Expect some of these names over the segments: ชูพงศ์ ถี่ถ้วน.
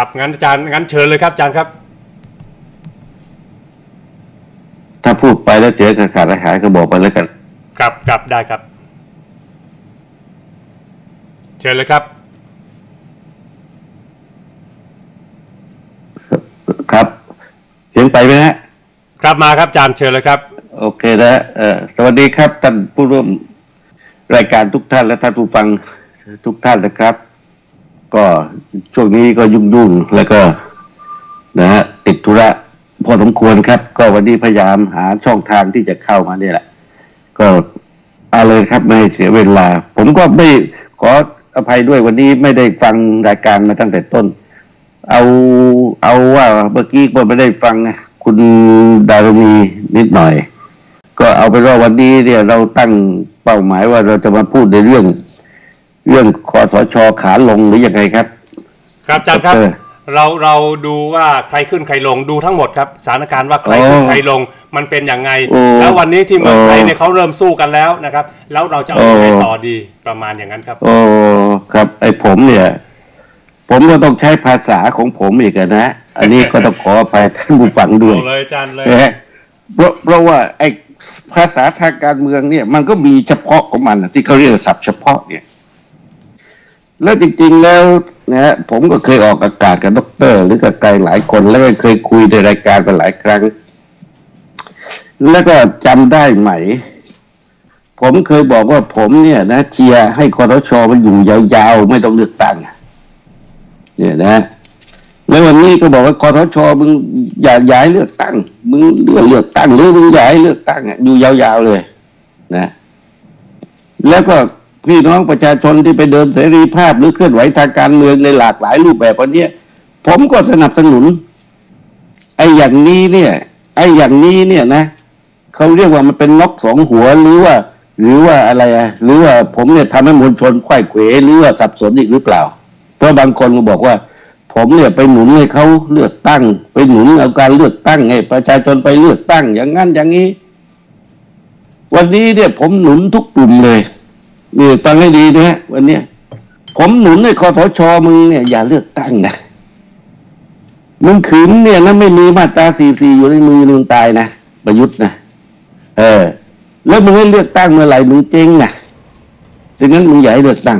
ครับงั้นอาจารย์งั้นเชิญเลยครับอาจารย์ครับถ้าพูดไปแล้วเสียกระขาดอาหารก็บอกไปแล้วกันครับครับได้ครับเชิญเลยครับครับเสียงไปไหมฮะครับมาครับอาจารย์เชิญเลยครับโอเคนะสวัสดีครับท่านผู้ร่วมรายการทุกท่านและท่านผู้ฟังทุกท่านนะครับก็ช่วงนี้ก็ยุ่งๆแล้วก็นะฮะติดธุระพอสมควรครับก็วันนี้พยายามหาช่องทางที่จะเข้ามาเนี่ยแหละก็เอาเลยครับไม่เสียเวลาผมก็ไม่ขออภัยด้วยวันนี้ไม่ได้ฟังรายการมาตั้งแต่ต้นเอาว่าเมื่อกี้ผมไม่ได้ฟังคุณดารุณีนิดหน่อยก็เอาไปว่าวันนี้เนี่ยเราตั้งเป้าหมายว่าเราจะมาพูดในเรื่องคสช.ขาลงหรือยังไงครับครับอาจารย์ครับเราดูว่าใครขึ้นใครลงดูทั้งหมดครับสถานการณ์ว่าใครขึ้นใครลงมันเป็นอย่างไงแล้ววันนี้ที่เมืองไทยเนี่ยเขาเริ่มสู้กันแล้วนะครับแล้วเราจะเอาไปต่อดีประมาณอย่างนั้นครับโอ้ครับไอ้ผมเนี่ยผมก็ต้องใช้ภาษาของผมอีกนะอันนี้ก็ต้องขออภัยท่านผู้ฟังด้วยเลยอาจารย์เลยเพราะว่าไอ้ภาษาทางการเมืองเนี่ยมันก็มีเฉพาะของมันที่เขาเรียกศัพท์เฉพาะเนี่ยแล้วจริงๆแล้วนะผมก็เคยออกอากาศกับดร.หรือกับใครหลายคนแล้วก็เคยคุยในรายการไปหลายครั้งแล้วก็จำได้ไหมผมเคยบอกว่าผมเนี่ยนะเชียร์ให้คสช.มันอยู่ยาวๆไม่ต้องเลือกตั้งเนี่ยนะแล้ววันนี้ก็บอกว่าคสช.มึงอย่าย้ายเลือกตั้งมึงเลือกตั้งหรือมึงย้ายเลือกตั้งอยู่ยาวๆเลยนะแล้วก็พี่น้องประชาชนที่ไปเดินเสรีภาพหรือเคลื่อนไหวทางการเมืองในหลากหลายรูปแบบวันนี้ผมก็สนับสนุนไอ้อย่างนี้เนี่ยนะเขาเรียกว่ามันเป็นนกสองหัวหรือว่าอะไรอะหรือว่าผมเนี่ยทำให้มวลชนไขว้เขวหรือว่าสับสนอีกหรือเปล่าเพราะบางคนก็บอกว่าผมเนี่ยไปหนุนให้เขาเลือกตั้งไปหนุนเอาการเลือกตั้งให้ประชาชนไปเลือกตั้งอย่างนั้นอย่างนี้วันนี้เนี่ยผมหนุนทุกกลุ่มเลยนี่ฟังให้ดีนะวันนี้ผมหนุนให้คสช.มึงเนี่ยอย่าเลือกตั้งนะมึงขืนเนี่ยนะไม่มีมาตรา 44อยู่ในมือมึงตายนะประยุทธ์นะแล้วมึงให้เลือกตั้งเมื่อไหร่มึงเจ๊งนะดังนั้นมึงอย่าให้เลือกตั้ง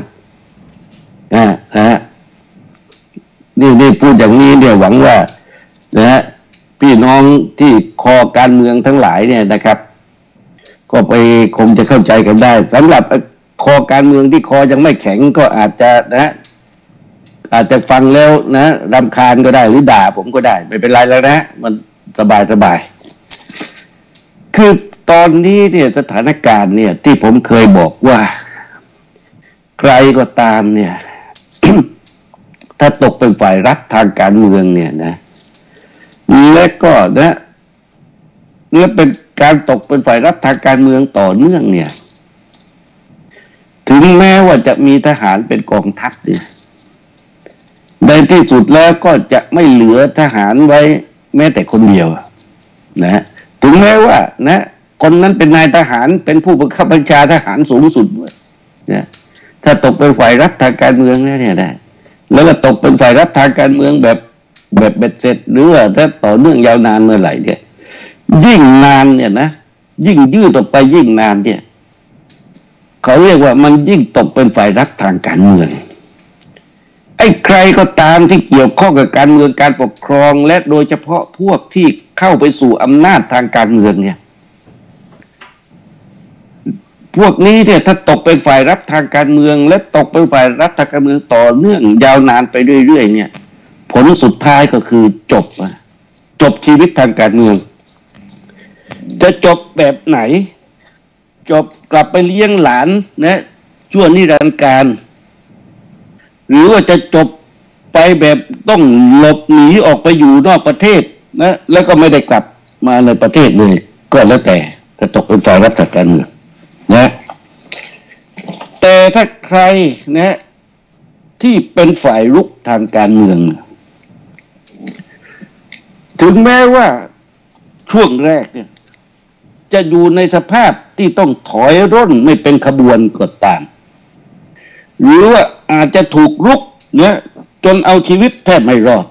นี่พูดอย่างนี้เนี่ยหวังว่านะฮะพี่น้องที่คอการเมืองทั้งหลายเนี่ยนะครับก็ไปคงจะเข้าใจกันได้สำหรับคอการเมืองที่คอยังไม่แข็งก็อาจจะนะอาจจะฟังแล้วนะรำคาญก็ได้หรือด่าผมก็ได้ไม่เป็นไรแล้วนะมันสบายคือตอนนี้เนี่ยสถานการณ์เนี่ยที่ผมเคยบอกว่าใครก็ตามเนี่ย ถ้าตกเป็นฝ่ายรัฐทางการเมืองเนี่ยนะและก็นะเนื่องเป็นการตกเป็นฝ่ายรัฐทางการเมืองต่อเนื่องเนี่ยถึงแม้ว่าจะมีทหารเป็นกองทัพเนี่ยในที่สุดแล้วก็จะไม่เหลือทหารไว้แม้แต่คนเดียวนะถึงแม้ว่านะคนนั้นเป็นนายทหารเป็นผู้บังคับบัญชาทหารสูงสุดนะถ้าตกเป็นฝ่ายรัฐทางการเมืองเนี่ยนะแล้วก็ตกเป็นฝ่ายรัฐทางการเมืองแบบเบ็ดเสร็จหรือว่าถ้าต่อเนื่องยาวนานเมื่อไหร่เนี่ยยิ่งนานเนี่ยนะยิ่งยืดออกไปยิ่งนานเนี่ยเขาเรียกว่ามันยิ่งตกเป็นฝ่ายรัฐทางการเมืองไอ้ใครก็ตามที่เกี่ยวข้องกับการเมืองการปกครองและโดยเฉพาะพวกที่เข้าไปสู่อำนาจทางการเมืองเนี่ยพวกนี้เนี่ยถ้าตกเป็นฝ่ายรับทางการเมืองและตกเป็นฝ่ายรับทางการเมืองต่อเนื่องยาวนานไปเรื่อยๆเนี่ยผลสุดท้ายก็คือจบชีวิตทางการเมืองจะจบแบบไหนจบกลับไปเลี้ยงหลานนะชั่วนิรันดร์การหรือว่าจะจบไปแบบต้องหลบหนีออกไปอยู่นอกประเทศนะแล้วก็ไม่ได้กลับมาในประเทศเลยก็แล้วแต่ถ้าตกเป็นฝ่ายรับทางการเมืองนะแต่ถ้าใครนะที่เป็นฝ่ายรุกทางการเมืองถึงแม้ว่าช่วงแรกเนี่ยจะอยู่ในสภาพที่ต้องถอยร่นไม่เป็นขบวนก็ตามหรือว่าอาจจะถูกรุกเนี่ย จนเอาชีวิตแทบไม่รอด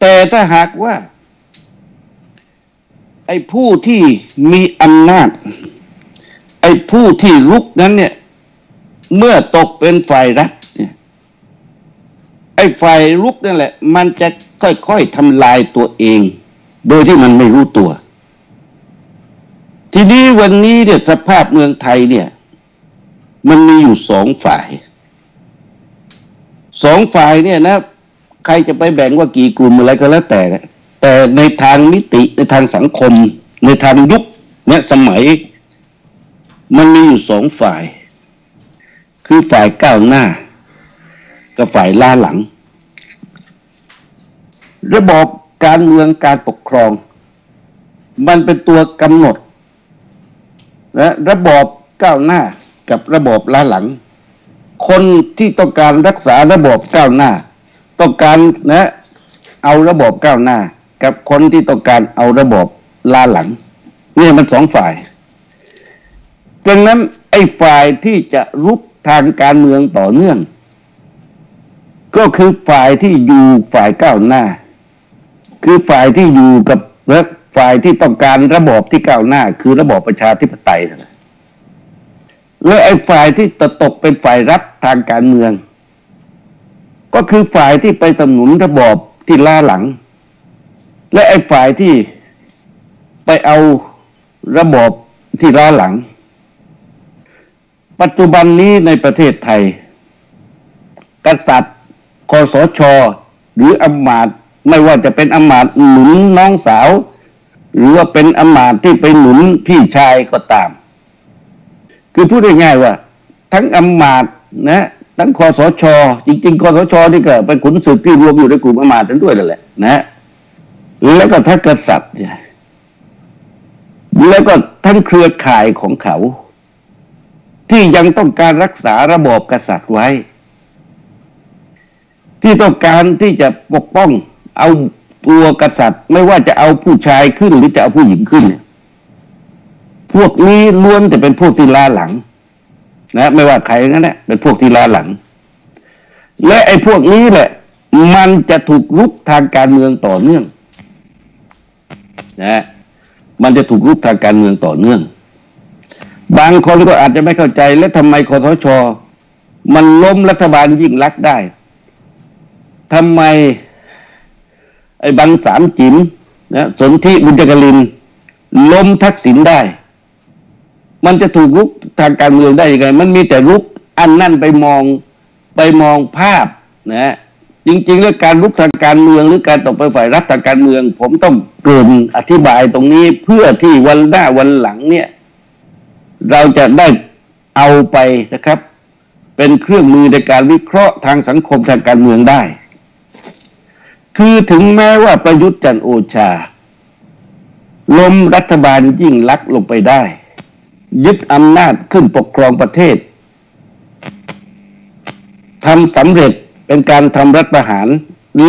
แต่ถ้าหากว่าไอ้ผู้ที่มีอำนาจไอ้ผู้ที่ลุกนั้นเนี่ยเมื่อตกเป็นฝ่ายรับเนี่ยไอ้ฝ่ายลุกนั่นแหละมันจะค่อยๆทำลายตัวเองโดยที่มันไม่รู้ตัวทีนี้วันนี้เนี่ยสภาพเมืองไทยเนี่ยมันมีอยู่สองฝ่ายเนี่ยนะใครจะไปแบ่งว่ากี่กลุ่มอะไรก็แล้วแต่แต่ในทางมิติในทางสังคมในทางยุคเนี่ยสมัยมันมีอยู่สองฝ่ายคือฝ่ายก้าวหน้ากับฝ่ายล้าหลังระบบการเมืองการปกครองมันเป็นตัวกำหนดและระบอบก้าวหน้ากับระบอบล้าหลังคนที่ต้องการรักษาระบอบก้าวหน้าต้องการนะเอาระบอบก้าวหน้ากับคนที่ต้องการเอาระบอบล้าหลังนี่มันสองฝ่ายดังนั้นไอ้ฝ่ายที่จะรุกทางการเมืองต่อเนื่องก็คือฝ่ายที่อยู่ฝ่ายก้าวหน้าคือฝ่ายที่อยู่กับฝ่ายที่ต้องการระบอบที่ก้าวหน้าคือระบอบประชาธิปไตยและไอ้ฝ่ายที่ตกเป็นฝ่ายรับทางการเมืองก็คือฝ่ายที่ไปสนับสนุนระบอบที่ล้าหลังและไอ้ฝ่ายที่ไปเอาระบอบที่ล้าหลังปัจจุบันนี้ในประเทศไทยกษัตริย์คสช.หรืออำมาตย์ไม่ว่าจะเป็นอำมาตย์หนุนน้องสาวหรือว่าเป็นอำมาตย์ที่ไปหนุนพี่ชายก็ตามคือพูดง่ายๆว่าทั้งอำมาตย์นะทั้งคสช.จริงๆคสช.นี่ก็เป็นขุนศึกที่รวมอยู่ในกลุ่มอำมาตย์นั้นด้วยนั่นแหละนะแล้วก็ทั้งกษัตริย์แล้วก็ทั้งเครือข่ายของเขาที่ยังต้องการรักษาระบอบกษัตริย์ไว้ที่ต้องการที่จะปกป้องเอาตัวกษัตริย์ไม่ว่าจะเอาผู้ชายขึ้นหรือจะเอาผู้หญิงขึ้นพวกนี้ล้วนแต่เป็นพวกที่ล้าหลังนะไม่ว่าใครงั้นแหละเป็นพวกที่ล้าหลังและไอ้พวกนี้แหละมันจะถูกรุกทางการเมืองต่อเนื่องนะมันจะถูกรุกทางการเมืองต่อเนื่องบางคนก็อาจจะไม่เข้าใจและทำไมคสช.มันล้มรัฐบาลยิ่งลักษณ์ได้ทำไมไอ้บังสามจิ๋มนะสนธิบุญจกลินล้มทักษิณได้มันจะถูกรุกทางการเมืองได้ยังไงมันมีแต่รุกอันนั่นไปมองภาพนะจริงๆแล้วการรุกทางการเมืองหรือการตกไปฝ่ายรัฐทางการเมืองผมต้องเกริ่นอธิบายตรงนี้เพื่อที่วันหน้าวันหลังเนี่ยเราจะได้เอาไปนะครับเป็นเครื่องมือในการวิเคราะห์ทางสังคมทางการเมืองได้คือถึงแม้ว่าประยุทธ์จันทร์โอชาล้มรัฐบาลยิ่งลักษณ์ลงไปได้ยึดอำนาจขึ้นปกครองประเทศทำสำเร็จเป็นการทำรัฐประหาร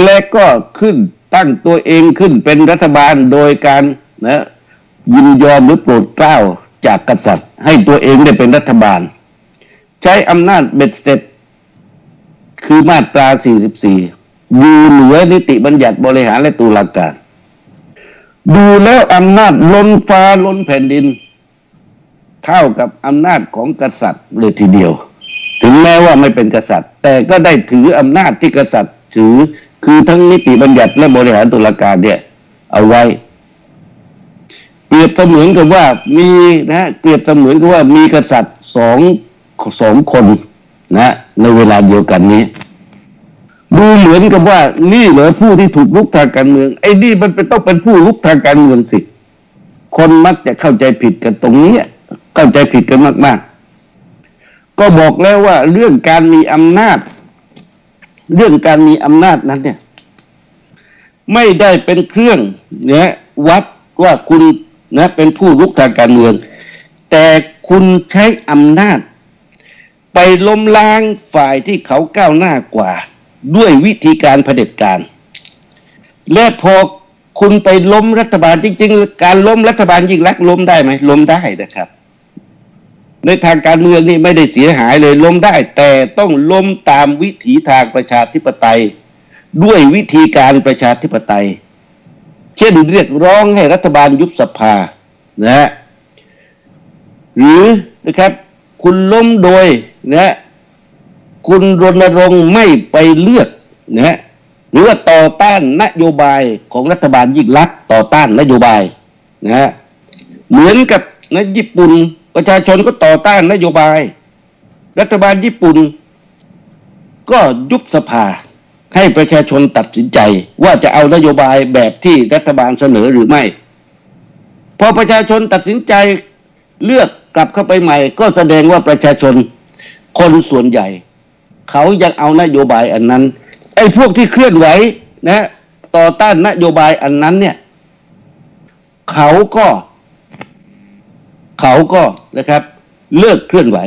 และก็ขึ้นตั้งตัวเองขึ้นเป็นรัฐบาลโดยการนะยินยอมหรือโปรดเกล้าจากกษัตริย์ให้ตัวเองได้เป็นรัฐบาลใช้อำนาจเบ็ดเสร็จคือมาตรา 44อยู่เหนือนิติบัญญัติบริหารและตุลาการดูแล้วอำนาจล้นฟ้าล้นแผ่นดินเท่ากับอำนาจของกษัตริย์เลยทีเดียวถึงแม้ว่าไม่เป็นกษัตริย์แต่ก็ได้ถืออำนาจที่กษัตริย์ถือคือทั้งนิติบัญญัติและบริหารตุลาการเนี่ยเอาไว้เปรียบเสมือนกับว่ามีนะเปรียบเสมือนกับว่ามีกษัตริย์สองคนนะในเวลาเดียวกันนี้ดูเหมือนกับว่านี่เหรอผู้ที่ถูกลุกทางการเมืองไอ้นี่มันเป็นต้องเป็นผู้ลุกทางการเมืองสิคนมักจะเข้าใจผิดกันตรงนี้เข้าใจผิดกันมากๆก็บอกแล้วว่าเรื่องการมีอำนาจนั้นเนี่ยไม่ได้เป็นเครื่องเนี่ยวัดว่าคุณนะเป็นผู้ลุกทางการเมืองแต่คุณใช้อำนาจไปล้มล้างฝ่ายที่เขาก้าวหน้ากว่าด้วยวิธีการเผด็จการและพอคุณไปล้มรัฐบาลจริงๆการล้มรัฐบาลยิ่งลักษณ์ล้มได้ไหมล้มได้นะครับ ในทางการเมืองนี่ไม่ได้เสียหายเลยล้มได้แต่ต้องล้มตามวิถีทางประชาธิปไตยด้วยวิธีการประชาธิปไตยเช่นเรียกร้องให้รัฐบาลยุบสภานะฮะหรือนะครับคุณล้มโดยนะคุณรณรงค์ไม่ไปเลือกนะหรือว่าต่อต้านนโยบายของรัฐบาลยิ่งลักษณ์ต่อต้านนโยบายนะฮะเหมือนกับนะญี่ปุ่นประชาชนก็ต่อต้านนโยบายรัฐบาลญี่ปุ่นก็ยุบสภาให้ประชาชนตัดสินใจว่าจะเอานโยบายแบบที่รัฐบาลเสนอหรือไม่พอประชาชนตัดสินใจเลือกกลับเข้าไปใหม่ก็แสดงว่าประชาชนคนส่วนใหญ่เขายังเอานโยบายอันนั้นไอ้พวกที่เคลื่อนไหวนะต่อต้านนโยบายอันนั้นเนี่ยเขาก็นะครับเลิกเคลื่อนไหว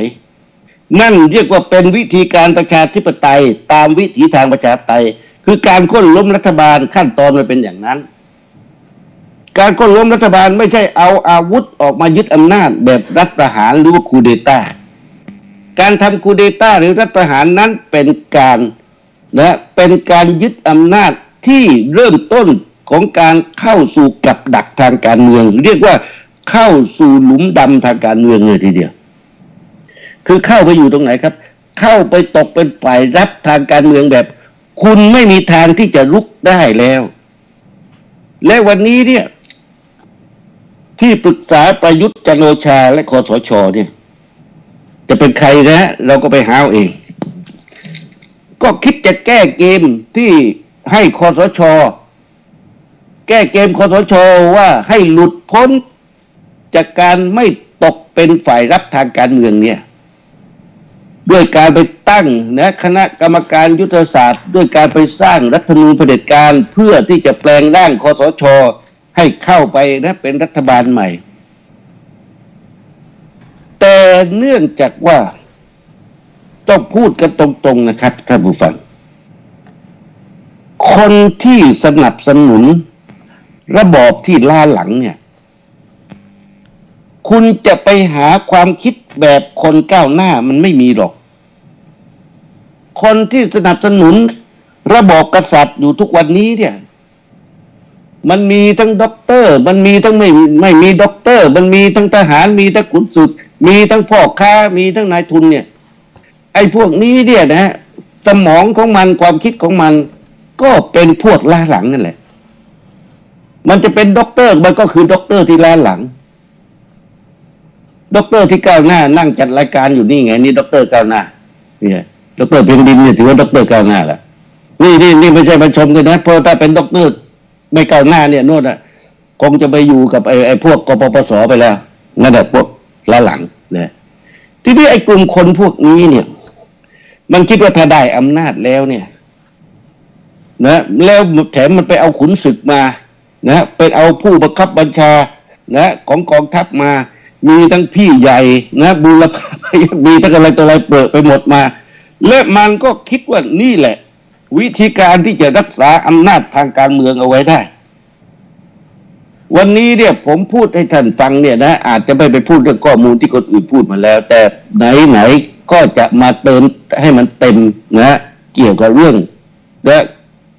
นั่นเรียกว่าเป็นวิธีการประชาธิปไตยตามวิถีทางประชาธิปไตยคือการโค่นล้มรัฐบาลขั้นตอนมันเป็นอย่างนั้นการโค่นล้มรัฐบาลไม่ใช่เอาอาวุธออกมายึดอำนาจแบบรัฐประหารหรือว่าคูเดต้าการทำคูเดต้าหรือรัฐประหารนั้นเป็นการยึดอำนาจที่เริ่มต้นของการเข้าสู่กับดักทางการเมืองเรียกว่าเข้าสู่หลุมดำทางการเมืองเลยทีเดียวคือเข้าไปอยู่ตรงไหนครับเข้าไปตกเป็นฝ่ายรับทางการเมืองแบบคุณไม่มีทางที่จะลุกได้แล้วและวันนี้เนี่ยที่ปรึกษาประยุทธ์จันทร์โอชาและคสช.เนี่ยจะเป็นใครนะเราก็ไปหาเอาเองก็คิดจะแก้เกมที่ให้คสช.แก้เกมคสช.ว่าให้หลุดพ้นจากการไม่ตกเป็นฝ่ายรับทางการเมืองเนี่ยด้วยการไปตั้งนะคณะกรรมการยุทธศาสตร์ด้วยการไปสร้างรัฐธรรมนูญเผด็จการเพื่อที่จะแปลงร่างคสช.ให้เข้าไปนะเป็นรัฐบาลใหม่แต่เนื่องจากว่าต้องพูดกันตรงๆนะครับท่านผู้ฟังคนที่สนับสนุนระบอบที่ล้าหลังเนี่ยคุณจะไปหาความคิดแบบคนก้าวหน้ามันไม่มีหรอกคนที่สนับสนุนระบอบกษัตริย์อยู่ทุกวันนี้เนี่ยมันมีทั้งด็อกเตอร์มันมีทั้งไม่มีด็อกเตอร์มันมีทั้งทหารมีทั้งขุนศึกมีทั้งพ่อค้ามีทั้งนายทุนเนี่ยไอ้พวกนี้เนี่ยนะสมองของมันความคิดของมันก็เป็นพวกล้าหลังนั่นแหละมันจะเป็นด็อกเตอร์มันก็คือด็อกเตอร์ที่ล้าหลังด็อกเตอร์ที่ก้าวหน้านั่งจัดรายการอยู่นี่ไงนี่ด็อกเตอร์ก้าวหน้านี่ด็อกเตอร์เพียงดินเนี่ยถือว่าด็อกเตอร์ก้าวหน้าแหละนี่ไม่ใช่มาชมกันนะเพราะถ้าเป็นด็อกเตอร์ไม่ก้าวหน้าเนี่ยโน่นอ่ะคงจะไปอยู่กับไอ้พวกกปปส.ไปแล้วนั่นแหละพวกล้าหลังนะทีนี้ไอ้กลุ่มคนพวกนี้เนี่ยมันคิดว่าถ้าได้อำนาจแล้วเนี่ยนะแล้วแถมมันไปเอาขุนศึกมานะไปเอาผู้บังคับบัญชานะของกองทัพมามีทั้งพี่ใหญ่นะบูรพามีทั้งอะไรตัวอะไรเปิดไปหมดมาและมันก็คิดว่านี่แหละวิธีการที่จะรักษาอำนาจทางการเมืองเอาไว้ได้วันนี้เนี่ยผมพูดให้ท่านฟังเนี่ยนะอาจจะไม่ไปพูดเรื่องข้อมูลที่คนอื่นพูดมาแล้วแต่ไหนก็จะมาเติมให้มันเต็มนะเกี่ยวกับเรื่องและ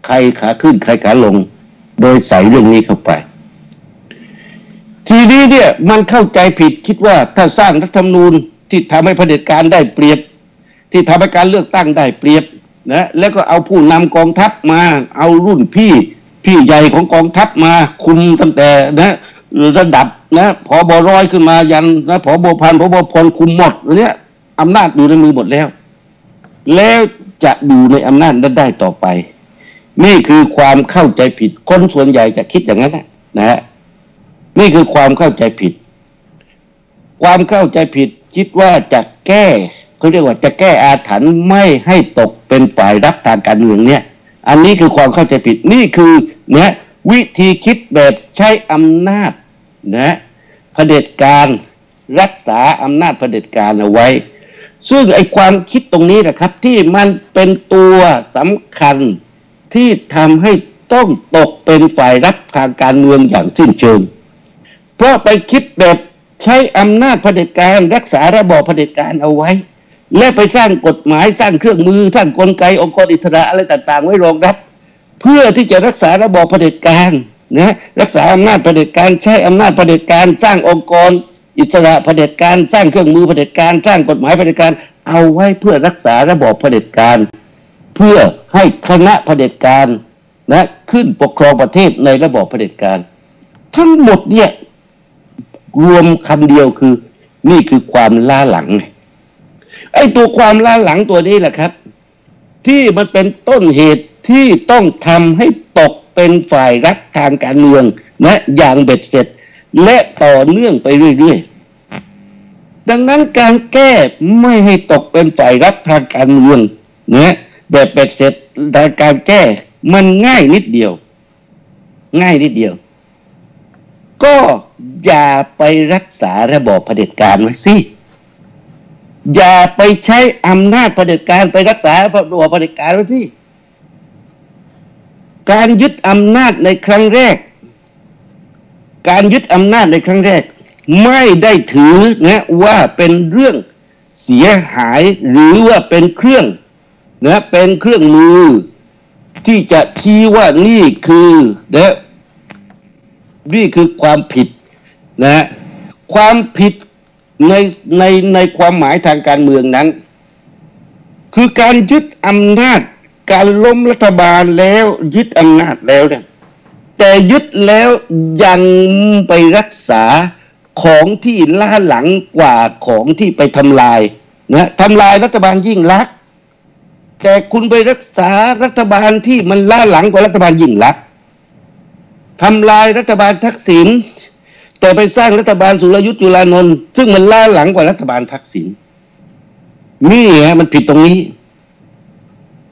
ใครขาขึ้นใครขาลงโดยใส่เรื่องนี้เข้าไปทีนี้เนี่ยมันเข้าใจผิดคิดว่าถ้าสร้างรัฐธรรมนูญที่ทำให้เผด็จการได้เปรียบที่ทำให้การเลือกตั้งได้เปรียบนะแล้วก็เอาผู้นำกองทัพมาเอารุ่นพี่ใหญ่ของกองทัพมาคุมตั้งแต่นะระดับนะผบ.ร้อยขึ้นมายันนะผบ.พันผบ.พลคุมหมดเนี่ยอำนาจอยู่ในมือหมดแล้วแล้วจะอยู่ในอำนาจนั้นได้ต่อไปนี่คือความเข้าใจผิดคนส่วนใหญ่จะคิดอย่างนั้นนะฮะนี่คือความเข้าใจผิดความเข้าใจผิดคิดว่าจะแก้เขาเรียกว่าจะแก้อาถรรพ์ไม่ให้ตกเป็นฝ่ายรับทางการเมืองเนี่ยอันนี้คือความเข้าใจผิดนี่คือเนี่ยวิธีคิดแบบใช้อำนาจนะเผด็จการรักษาอำนาจเผด็จการเอาไว้ซึ่งไอ้ความคิดตรงนี้แหละครับที่มันเป็นตัวสำคัญที่ทำให้ต้องตกเป็นฝ่ายรับทางการเมืองอย่างสิ้นเชิงเพราะไปคิดแบบ ใช้อำนาจเผด็จการรักษาระบอบเผด็จการเอาไว้และไปสร้างกฎหมายสร้างเครื่องมือสร้างกลไกองค์กรอิสระอะไรต่างๆไว้รองรับเพื่อที่จะรักษาระบอบเผด็จการนะรักษาอำนาจเผด็จการใช้อำนาจเผด็จการสร้างองค์กรอิสระเผด็จการสร้างเครื่องมือเผด็จการสร้างกฎหมายเผด็จการเอาไว้เพื่อรักษาระบอบเผด็จการเพื่อให้คณะเผด็จการนะขึ้นปกครองประเทศในระบอบเผด็จการทั้งหมดเนี่ยรวมคำเดียวคือนี่คือความล้าหลังไอ้ตัวความล้าหลังตัวนี้แหละครับที่มันเป็นต้นเหตุที่ต้องทำให้ตกเป็นฝ่ายรัฐทางการเมืองนะอย่างเบ็ดเสร็จและต่อเนื่องไปเรื่อยๆดังนั้นการแก้ไม่ให้ตกเป็นฝ่ายรัฐทางการเมืองนะแบบเบ็ดเสร็จทางการแก้มันง่ายนิดเดียวง่ายนิดเดียวก็อย่าไปรักษาระบอบเผด็จการไว้สิอย่าไปใช้อำนาจเผด็จการไปรักษาระบอบเผด็จการไว้สิการยึดอำนาจในครั้งแรกไม่ได้ถือนะว่าเป็นเรื่องเสียหายหรือว่าเป็นเครื่องนะเป็นเครื่องมือที่จะชี้ว่านี่คือนะนี่คือความผิดนะความผิดในความหมายทางการเมืองนั้นคือการยึดอำนาจการล้มรัฐบาลแล้วยึดอำนาจแล้วเนี่ยแต่ยึดแล้วยังไปรักษาของที่ล่าหลังกว่าของที่ไปทำลายนะทำลายรัฐบาลยิ่งลักษณ์แต่คุณไปรักษารัฐบาลที่มันล่าหลังกว่ารัฐบาลยิ่งลักษณ์ทำลายรัฐบาลทักษิณแต่ไปสร้างรัฐบาลสุรยุทธ์จุลานนท์ซึ่งมันล่าหลังกว่ารัฐบาลทักษิณนี่ฮะมันผิดตรงนี้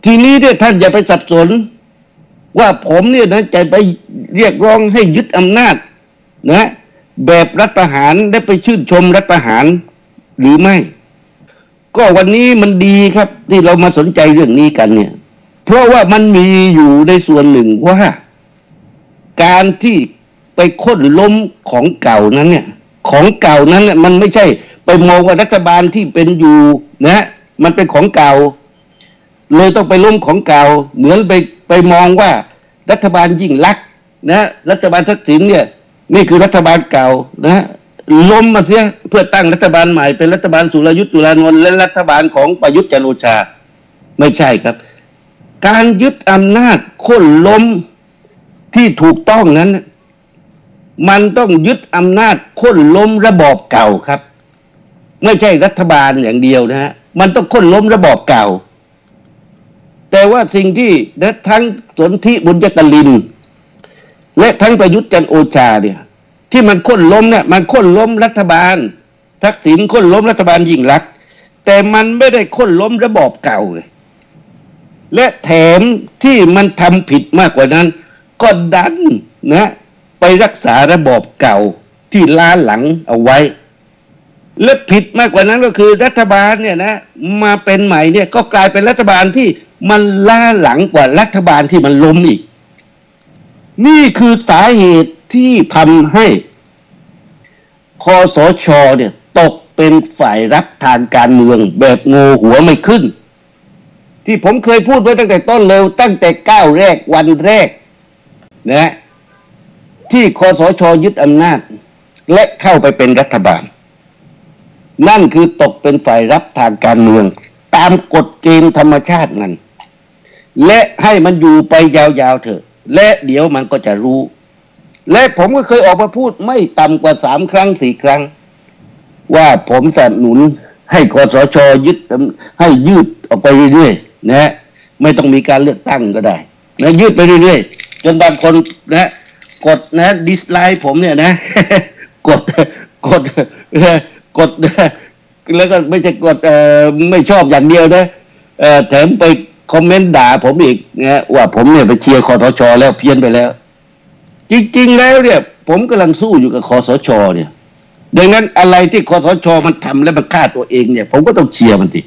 ทีนี้เนี่ยท่านอย่าไปสับสนว่าผมเนี่ยนะจะไปเรียกร้องให้ยึดอำนาจนะแบบรัฐประหารได้ไปชื่นชมรัฐประหารหรือไม่ก็วันนี้มันดีครับที่เรามาสนใจเรื่องนี้กันเนี่ยเพราะว่ามันมีอยู่ในส่วนหนึ่งว่าการที่ไปค้นล้มของเก่านั้นเนี่ยมันไม่ใช่ไปมองว่ารัฐบาลที่เป็นอยู่นะมันเป็นของเก่าเลยต้องไปล้มของเก่าเหมือนไปมองว่ารัฐบาลยิ่งลักษณ์นะรัฐบาลทักษิณเนี่ยนี่คือรัฐบาลเก่านะล้มมาเสียเพื่อตั้งรัฐบาลใหม่เป็นรัฐบาลสุรยุทธ์จุลานนท์และรัฐบาลของประยุทธ์จันทร์โอชาไม่ใช่ครับการยึดอำนาจโค่นล้มที่ถูกต้องนั้นมันต้องยึดอำนาจโค่นล้มระบอบเก่าครับไม่ใช่รัฐบาลอย่างเดียวนะฮะมันต้องโค่นล้มระบอบเก่าแต่ว่าสิ่งที่ทั้งสนธิบุญยกลินและทั้งประยุทธ์จันทร์โอชาเนี่ยที่มันโค่นล้มเนี่ยมันโค่นล้มรัฐบาลทักษิณโค่นล้มรัฐบาลยิ่งลักษณ์แต่มันไม่ได้โค่นล้มระบอบเก่าและแถมที่มันทำผิดมากกว่านั้นก็ดันนะไปรักษาระบอบเก่าที่ล้าหลังเอาไว้และผิดมากกว่านั้นก็คือรัฐบาลเนี่ยนะมาเป็นใหม่เนี่ยก็กลายเป็นรัฐบาลที่มันล้าหลังกว่ารัฐบาลที่มันล้มอีกนี่คือสาเหตุที่ทำให้คสช.เนี่ยตกเป็นฝ่ายรับทางการเมืองแบบงูหัวไม่ขึ้นที่ผมเคยพูดไว้ตั้งแต่ต้นเลยตั้งแต่ก้าวแรกวันแรกนะที่คสช.ยึดอำนาจและเข้าไปเป็นรัฐบาลนั่นคือตกเป็นฝ่ายรับทางการเมืองตามกฎเกณฑ์ธรรมชาติมันและให้มันอยู่ไปยาวๆเถอะและเดี๋ยวมันก็จะรู้และผมก็เคยออกมาพูดไม่ต่ำกว่า3 ครั้ง 4 ครั้งว่าผมสนับสนุนให้คสช.ยึดให้ยืดออกไปเรื่อยๆนะไม่ต้องมีการเลือกตั้งก็ได้นะยืดไปเรื่อยๆจนบางคนนะกดนะดิสไลค์ผมเนี่ยนะ กดแล้วก็ไม่ใช่กดไม่ชอบอย่างเดียวนะแถมไปคอมเมนต์ด่าผมอีกนะว่าผมเนี่ยไปเชียร์คสช.แล้วเพี้ยนไปแล้วจริงๆแล้วเนี่ยผมกำลังสู้อยู่กับคสช.เนี่ยดังนั้นอะไรที่คสช.มันทำแล้วมันฆ่าตัวเองเนี่ยผมก็ต้องเชียร์มันดิ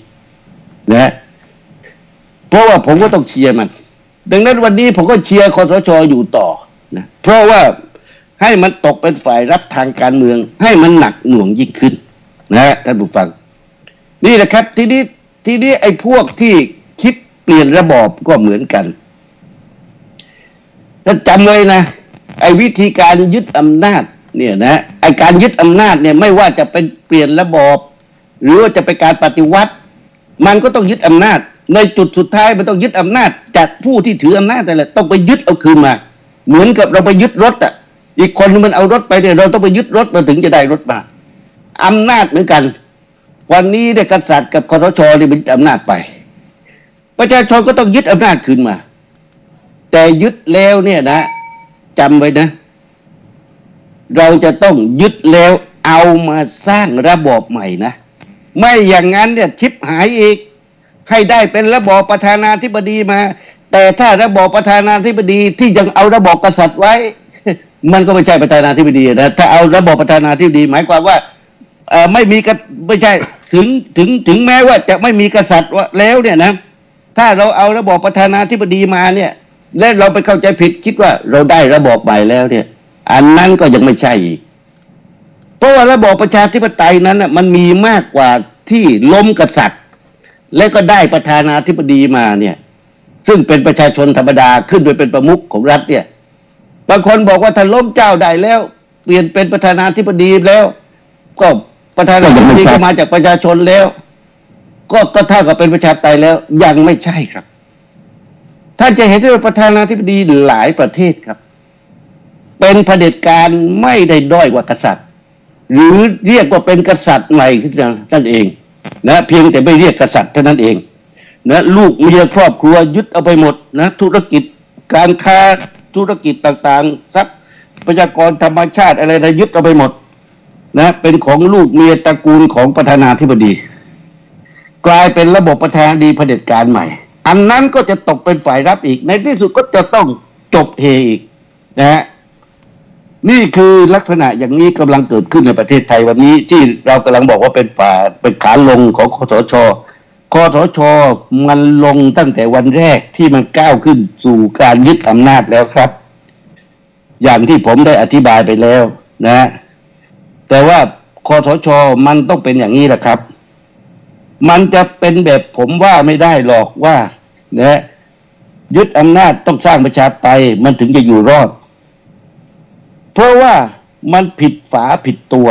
นะเพราะว่าผมก็ต้องเชียร์มันดังนั้นวันนี้ผมก็เชียร์คสช.อยู่ต่อนะเพราะว่า ให้มันตกเป็นฝ่ายรับทางการเมืองให้มันหนักหน่วงยิ่งขึ้นนะฮะท่านผู้ฟังนี่แหละครับทีนี้ไอ้พวกที่คิดเปลี่ยนระบอบก็เหมือนกันถ้าจำไว้นะไอ้วิธีการยึดอำนาจเนี่ยนะไอ้การยึดอำนาจเนี่ยไม่ว่าจะเป็นเปลี่ยนระบอบหรือว่าจะเป็นการปฏิวัติมันก็ต้องยึดอำนาจในจุดสุดท้ายมันต้องยึดอำนาจจากผู้ที่ถืออำนาจแต่ละต้องไปยึดเอาคืนมาเหมือนกับเราไปยึดรถอ่ะอีกคนมันเอารถไปเนี่ยเราต้องไปยึดรถมาถึงจะได้รถมาอำนาจเหมือนกันวันนี้เนี่ยกษัตริย์กับคสช.นี่เป็นอำนาจไปประชาชนก็ต้องยึดอำนาจคืนมาแต่ยึดแล้วเนี่ยนะจำไว้นะเราจะต้องยึดแล้วเอามาสร้างระบอบใหม่นะไม่อย่างนั้นเนี่ยชิบหายอีกให้ได้เป็นระบอบประธานาธิบดีมาแต่ถ้าระบอบประธานาธิบดีที่ยังเอาระบอบกษัตริย์ไว้มันก็ไม่ใช่ประธานาธิบดีนะถ้าเอาระบอบประธานาธิบดีหมายความว่าไม่มีกษัตริย์ไม่ใช่ถึงแม้ว่าจะไม่มีกษัตริย์แล้วเนี่ยนะถ้าเราเอาระบอบประธานาธิบดีมาเนี่ยและเราไปเข้าใจผิดคิดว่าเราได้ระบอบใหม่แล้วเนี่ยอันนั้นก็ยังไม่ใช่อีกเพราะว่าระบอบประชาธิปไตยนั้นมันมีมากกว่าที่ล้มกษัตริย์และก็ได้ประธานาธิบดีมาเนี่ยซึ่งเป็นประชาชนธรรมดาขึ้นโดยเป็นประมุขของรัฐเนี่ยบางคนบอกว่าถ้าล้มเจ้าได้แล้วเปลี่ยนเป็นประธานาธิบดีแล้วก็ประธานาธิบดีก็มาจากประชาชนแล้วก็เท่ากับเป็นประชาธิปไตยแล้วยังไม่ใช่ครับท่านจะเห็นว่าประธานาธิบดีหลายประเทศครับเป็นเผด็จการไม่ได้ด้อยกว่ากษัตริย์หรือเรียกว่าเป็นกษัตริย์ใหม่ขึ้นนั่นเองนะเพียงแต่ไม่เรียกกษัตริย์เท่านั้นเองนะลูกเมียครอบครัวยึดเอาไปหมดนะธุรกิจการค้าธุรกิจต่างๆทรัพยากรธรรมชาติอะไรนะยึดเอาไปหมดนะเป็นของลูกเมียตระกูลของประธานาธิบดีกลายเป็นระบบประธานาธิบดีเผด็จการใหม่อันนั้นก็จะตกเป็นฝ่ายรับอีกในที่สุดก็จะต้องจบเฮอีกนะฮะนี่คือลักษณะอย่างนี้กำลังเกิดขึ้นในประเทศไทยวันนี้ที่เรากำลังบอกว่าเป็นฝ่าเป็นขาลงของคสช.คสช.มันลงตั้งแต่วันแรกที่มันก้าวขึ้นสู่การยึดอำนาจแล้วครับอย่างที่ผมได้อธิบายไปแล้วนะแต่ว่าคสช.มันต้องเป็นอย่างนี้แหละครับมันจะเป็นแบบผมว่าไม่ได้หรอกว่านะยึดอำนาจต้องสร้างประชาธิปไตยมันถึงจะอยู่รอดเพราะว่ามันผิดฝาผิดตัว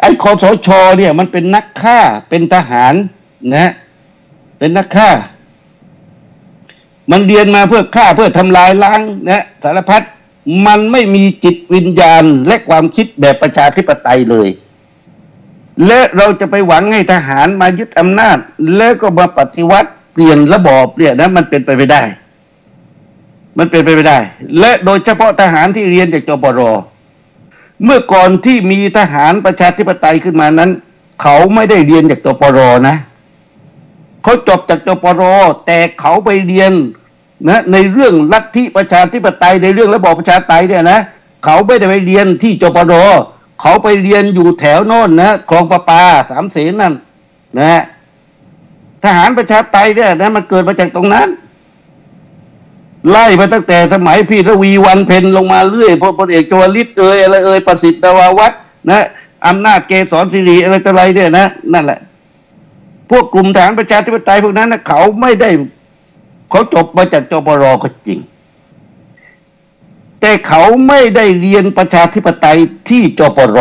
ไอ้คสช.เนี่ยมันเป็นนักฆ่าเป็นทหารนะเป็นนักฆ่ามันเรียนมาเพื่อฆ่าเพื่อทำลายล้างนะสารพัดมันไม่มีจิตวิญญาณและความคิดแบบประชาธิปไตยเลยและเราจะไปหวังให้ทหารมายึดอำนาจแล้วก็มาปฏิวัติเปลี่ยนระบอบเนี่ยนะมันเป็นไปไม่ได้มันเป็นไปไม่ได้และโดยเฉพาะทหารที่เรียนจากจปร.เมื่อก่อนที่มีทหารประชาธิปไตยขึ้นมานั้นเขาไม่ได้เรียนจากจปร.นะเขาจบจากจปร.แต่เขาไปเรียนนะในเรื่องลัทธิประชาธิปไตยในเรื่องระบอบประชาธิปไตยเนี่ยนะเขาไม่ได้ไปเรียนที่จปร.เขาไปเรียนอยู่แถวโน่นนะคลองประปาสามเสนนั่นนะทหารประชาธิปไตยเนี่ยนะมันเกิดมาจากตรงนั้นไล่มาตั้งแต่สมัยพี่ระวีวันเพ็ญลงมาเรื่อยพลเอกชวลิตอะไรประสิทธิ์นวาวัฒน์นะอำนาจเกษรศิริอะไรต่ออะไรเนี่ยนะนั่นแหละพวกกลุ่มทหารประชาธิปไตยพวกนั้นนะเขาไม่ได้เขาจบมาจากจปร.ก็จริงแต่เขาไม่ได้เรียนประชาธิปไตยที่จปร.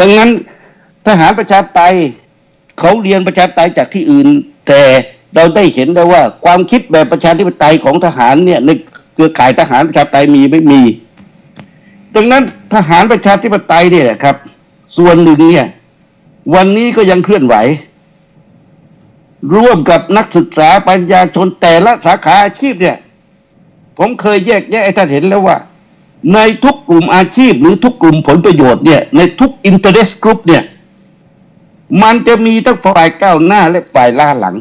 ดังนั้นทหารประชาธิปไตยเขาเรียนประชาธิปไตยจากที่อื่นแต่เราได้เห็นได้ว่าความคิดแบบประชาธิปไตยของทหารเนี่ยในเครือข่ายทหารประชาธิปไตยมีไม่มีดังนั้นทหารประชาธิปไตยเนี่ยครับส่วนหนึ่งเนี่ยวันนี้ก็ยังเคลื่อนไหวร่วมกับนักศึกษาปัญญาชนแต่ละสาขาอาชีพเนี่ยผมเคยแยกแยะให้ท่านเห็นแล้วว่าในทุกกลุ่มอาชีพหรือทุกกลุ่มผลประโยชน์เนี่ยในทุก interest group เนี่ยมันจะมีทั้งฝ่ายก้าวหน้าและฝ่ายล่าหลัง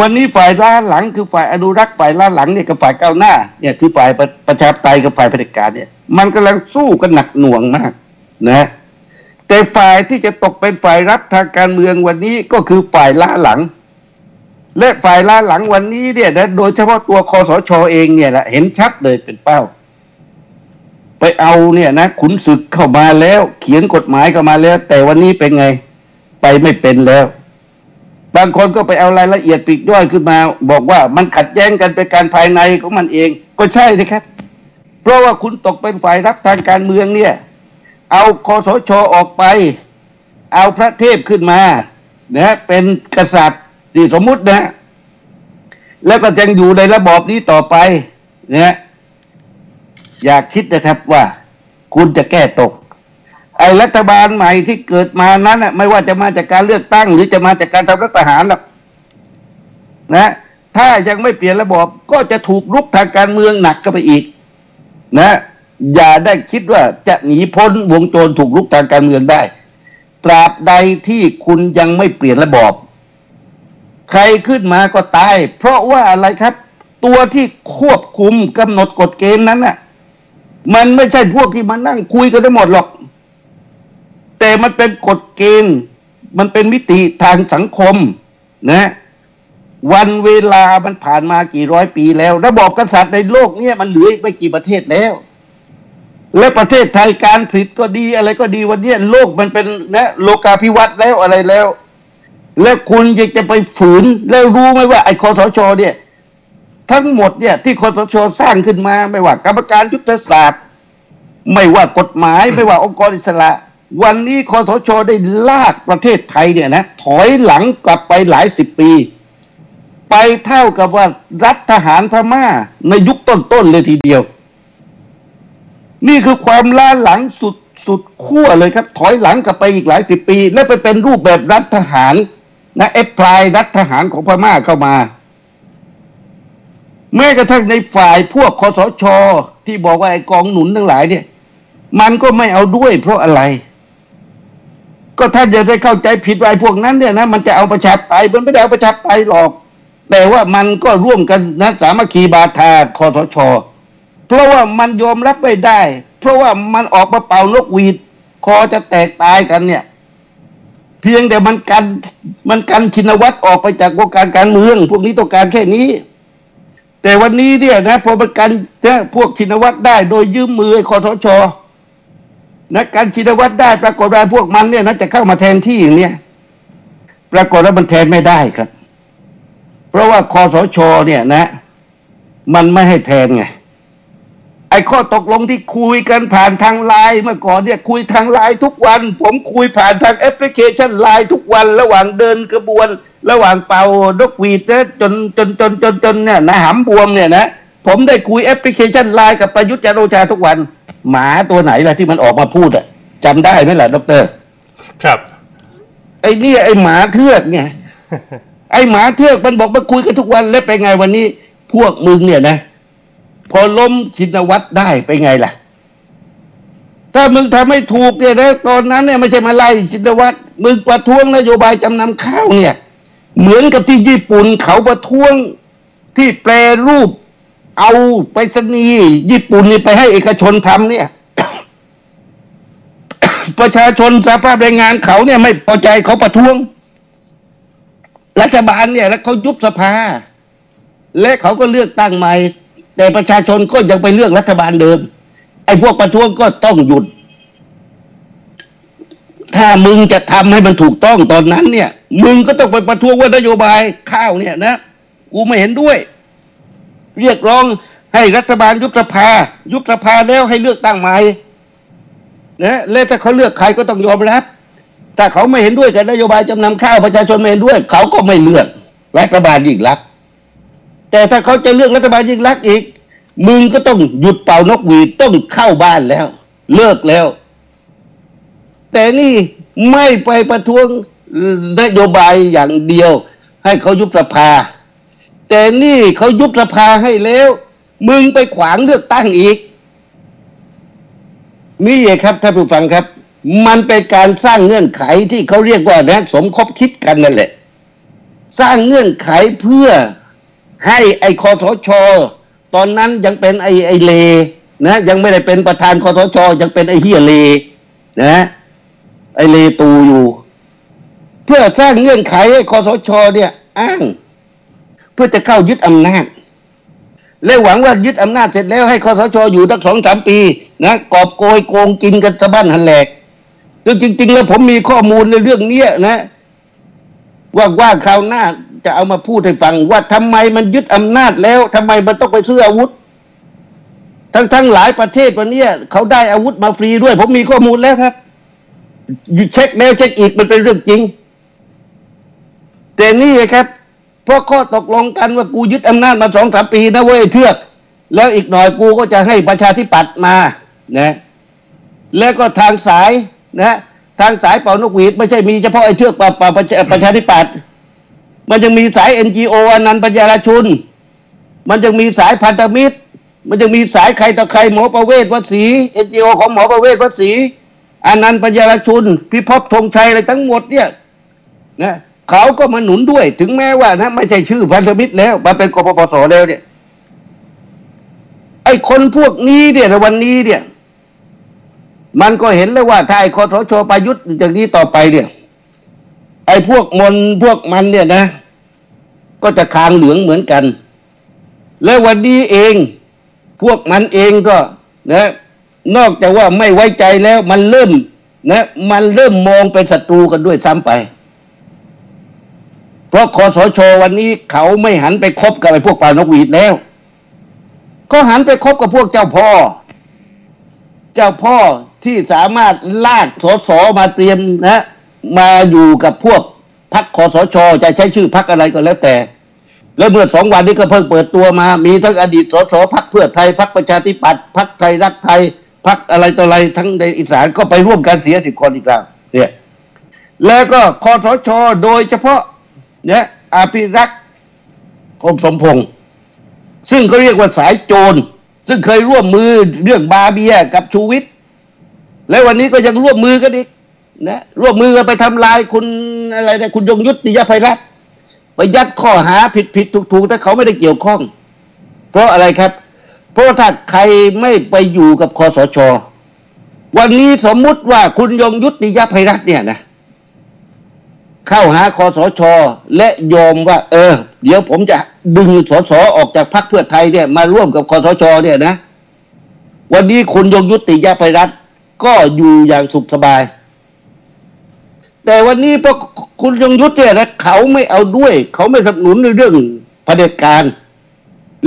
วันนี้ฝ่ายล้าหลังคือฝ่ายอนุรักษ์ฝ่ายล้าหลังเนี่ยกับฝ่ายก้าวหน้าเนี่ยคือฝ่ายประชาธิปไตยกับฝ่ายเผด็จการเนี่ยมันกำลังสู้กันหนักหน่วงมากนะแต่ฝ่ายที่จะตกเป็นฝ่ายรับทางการเมืองวันนี้ก็คือฝ่ายล้าหลังและฝ่ายล้าหลังวันนี้เนี่ยโดยเฉพาะตัวคสช.เองเนี่ยแหละเห็นชัดเลยเป็นเป้า ไปเอาเนี่ยนะขุนศึกเข้ามาแล้วเขียนกฎหมายเข้ามาแล้วแต่วันนี้เป็นไงไปไม่เป็นแล้วบางคนก็ไปเอารายละเอียดปลีกย่อยขึ้นมาบอกว่ามันขัดแย้งกันเป็นการภายในของมันเองก็ใช่นะครับเพราะว่าคุณตกเป็นฝ่ายรับทางการเมืองเนี่ยเอาคสช.ออกไปเอาพระเทพขึ้นมานะเป็นกษัตริย์ที่สมมุตินะแล้วก็ยังอยู่ในระบอบนี้ต่อไปนะอยากคิดนะครับว่าคุณจะแก้ตกไอ้รัฐบาลใหม่ที่เกิดมานั้นนะไม่ว่าจะมาจากการเลือกตั้งหรือจะมาจากการทำรัฐประหารหรอกนะถ้ายังไม่เปลี่ยนระบอบก็จะถูกรุกทางการเมืองหนักเข้าไปอีกนะอย่าได้คิดว่าจะหนีพ้นวงจรถูกรุกทางการเมืองได้ตราบใดที่คุณยังไม่เปลี่ยนระบอบใครขึ้นมาก็ตายเพราะว่าอะไรครับตัวที่ควบคุมกำหนดกฎเกณฑ์นั้นน่ะมันไม่ใช่พวกที่มานั่งคุยกันได้หมดหรอกแต่มันเป็นกฎเกณฑ์มันเป็นมิติทางสังคมนะวันเวลามันผ่านมากี่ร้อยปีแล้วระบอบกษัตริย์ในโลกนี้มันเหลืออีกไม่กี่ประเทศแล้วและประเทศไทยการผลิตก็ดีอะไรก็ดีวันนี้โลกมันเป็นนะโลกาภิวัตน์แล้วอะไรแล้วและคุณจะไปฝืนแล้วรู้ไหมว่าไอ้คสช.เนี่ยทั้งหมดเนี่ยที่คสช.สร้างขึ้นมาไม่ว่ากรรมการยุทธศาสตร์ไม่ว่ากฎหมายไม่ว่าองค์กรอิสระวันนี้คสช.ได้ลากประเทศไทยเนี่ยนะถอยหลังกลับไปหลายสิบปีไปเท่ากับว่ารัฐทหารพม่าในยุคต้นๆเลยทีเดียวนี่คือความล้าหลังสุดขั้วเลยครับถอยหลังกลับไปอีกหลายสิบปีแล้วไปเป็นรูปแบบรัฐทหารนะแอปพลายรัฐทหารของพม่าเข้ามาแม้กระทั่งในฝ่ายพวกคสช.ที่บอกว่าไอ้กองหนุนทั้งหลายเนี่ยมันก็ไม่เอาด้วยเพราะอะไรก็ท่านจะได้เข้าใจผิดว่าไอ้พวกนั้นเนี่ยนะมันจะเอาประชาธิปไตยมันไม่ได้เอาประชาธิปไตยหรอกแต่ว่ามันก็ร่วมกันนะสามัคคีบาทาคสช.เพราะว่ามันยอมรับไม่ได้เพราะว่ามันออกมาเป่านกหวีดคอจะแตกตายกันเนี่ยเพียงแต่มันกันชินวัตรออกไปจากวงการการเมืองพวกนี้ต้องการแค่นี้แต่วันนี้เนี่ยนะพอมันกันนะพวกชินวัตรได้โดยยืมมือคสช.นะกันชินวัตรได้ปรากฏว่าพวกมันเนี่ยนะจะเข้ามาแทนที่อย่างเนี้ยปรากฏว่ามันแทนไม่ได้ครับเพราะว่าคสช.เนี่ยนะมันไม่ให้แทนไงไอ้ข้อตกลงที่คุยกันผ่านทางไลน์เมื่อก่อนเนี่ยคุยทางไลน์ทุกวันผมคุยผ่านทางแอปพลิเคชันไลน์ทุกวันระหว่างเดินกระบวนระหว่างเป่านกหวีดนะจนเนี่ยนะหำบวมเนี่ยนะผมได้คุยแอปพลิเคชันไลน์กับประยุทธ์จันทร์โอชาทุกวันหมาตัวไหนล่ะที่มันออกมาพูดอ่ะจำได้ไหมล่ะดร.ครับไอ้นี่ไอ้หมาเทือกไง ไอ้หมาเทือกมันบอกมาคุยกันทุกวันแล้วไปไงวันนี้พวกมึงเนี่ยนะพอล้มชินวัตรได้ไปไงล่ะถ้ามึงทำให้ถูกเนี่ยนะตอนนั้นเนี่ยไม่ใช่มาไล่ชินวัตรมึงประท้วงนโยบายจำนำข้าวเนี่ยเหมือนกับที่ญี่ปุ่นเขาประท้วงที่แปรรูปเอาไปรษณีย์ญี่ปุ่นนี่ไปให้เอกชนทำเนี่ย ประชาชนสภาพแรงงานเขาเนี่ยไม่พอใจเขาประท้วงรัฐบาลเนี่ยแล้วเขายุบสภาและเขาก็เลือกตั้งใหม่แต่ประชาชนก็ยังไปเลือกรัฐบาลเดิมไอ้พวกประท้วงก็ต้องหยุดถ้ามึงจะทำให้มันถูกต้องตอนนั้นเนี่ยมึงก็ต้องไปประท้วงว่านโยบายข้าวเนี่ยนะกูไม่เห็นด้วยเรียกร้องให้รัฐบาลยุบสภาแล้วให้เลือกตั้งใหม่นะแล้วถ้าเขาเลือกใครก็ต้องยอมรับแต่เขาไม่เห็นด้วยกับนโยบายจำนำข้าวประชาชนไม่เห็นด้วยเขาก็ไม่เลือกรัฐบาลยิ่งรักแต่ถ้าเขาจะเลือกรัฐบาลยิ่งรักอีกมึงก็ต้องหยุดเป่านกหวีดต้องเข้าบ้านแล้วเลิกแล้วแต่นี่ไม่ไปประท้วงนโยบายอย่างเดียวให้เขายุบสภาแต่นี่เขายุบสภาให้แล้วมึงไปขวางเลือกตั้งอีกนี่เองครับท่านผู้ฟังครับมันเป็นการสร้างเงื่อนไขที่เขาเรียกว่านะสมคบคิดกันนั่นแหละสร้างเงื่อนไขเพื่อให้ไอ้คสช.ตอนนั้นยังเป็นไอ้เลนะยังไม่ได้เป็นประธานคสช.ยังเป็นไอ้เฮียเลนะไอ้เลตูอยู่เพื่อสร้างเงื่อนไขให้คสช.เนี่ยอ้างเพื่อจะเข้ายึดอำนาจ และหวังว่ายึดอำนาจเสร็จแล้วให้คสช อยู่ตั้ง 2-3 ปีนะกอบโกยโกงกินกันสะบั้นหันแหลกซึ่งจริงๆแล้วผมมีข้อมูลในเรื่องนี้นะว่าคราวหน้าจะเอามาพูดให้ฟังว่าทำไมมันยึดอำนาจแล้วทำไมมันต้องไปซื้ออาวุธทั้งหลายประเทศวันนี้เขาได้อาวุธมาฟรีด้วยผมมีข้อมูลแล้วครับเช็คแล้วเช็คอีกมันเป็นเรื่องจริงแต่นี่ครับเพราะข้อตกลงกันว่ากูยึดอำนาจมา 2-3 ปีนะเว้ยเทือกแล้วอีกหน่อยกูก็จะให้ประชาธิปัตย์มานะแล้วก็ทางสายนะทางสายเป่านกหวีดไม่ใช่มีเฉพาะไอ้เทือกประชาธิปัตย์มันยังมีสาย NGO อนันต์ปัญญาชุนมันยังมีสายพันธมิตรมันยังมีสายใครต่อใครหมอประเวศวัดศรี NGO ของหมอประเวศวัดศรีอนันต์ปัญญาชุนพิภพธงชัยอะไรทั้งหมดเนี่ยนะเขาก็มาหนุนด้วยถึงแม้ว่านะไม่ใช่ชื่อพันธมิตรแล้วมาเป็นกปปส.แล้วเนี่ยไอ้คนพวกนี้เนี่ยในวันนี้เนี่ยมันก็เห็นแล้วว่าถ้าไอ้คสช.ประยุทธ์อย่างนี้ต่อไปเนี่ยไอ้พวกพวกมันเนี่ยนะก็จะคางเหลืองเหมือนกันและวันนี้เองพวกมันเองก็นะนอกจากว่าไม่ไว้ใจแล้วมันเริ่มมองเป็นศัตรูกันด้วยซ้ำไปเพราะคสช.วันนี้เขาไม่หันไปคบกับไอ้พวกป่านกหวีดแล้วก็หันไปคบกับพวกเจ้าพ่อที่สามารถลากสสมาเตรียมนะมาอยู่กับพวกพรรคคสช.จะใช้ชื่อพรรคอะไรก็แล้วแต่แล้วเมื่อ2 วันนี้ก็เพิ่งเปิดตัวมามีทั้งอดีตสสพรรคเพื่อไทยพรรคประชาธิปัตย์พรรคไทยรักไทยพรรคอะไรต่ออะไรทั้งในอีสานก็ไปร่วมกันเสีย10 คนอีกแล้วเนี่ยแล้วก็คสช.โดยเฉพาะเนี่ยอภิรักษ์คงสมพงษ์ซึ่งเขาเรียกว่าสายโจรซึ่งเคยร่วมมือเรื่องบาเบียกับชูวิทย์และวันนี้ก็ยังร่วมมือกันอีกนะร่วมมือกันไปทำลายคุณอะไรนะคุณยงยุทธนิยภัยรัตน์ไปยัดข้อหาผิดถูกแต่เขาไม่ได้เกี่ยวข้องเพราะอะไรครับเพราะถ้าใครไม่ไปอยู่กับคสช.วันนี้สมมุติว่าคุณยงยุทธนิยภัยรัตน์เนี่ยนะเข้าหาคสช.และยอมว่าเดี๋ยวผมจะดึงสสออกจากพรรคเพื่อไทยเนี่ยมาร่วมกับคสช.เนี่ยนะวันนี้คุณยงยุทธนิยภัยรัตน์ก็อยู่อย่างสุขสบายแต่วันนี้พอคุณยงยุทธเนี่ยนะเขาไม่เอาด้วยเขาไม่สนับสนุนในเรื่องเผด็จการ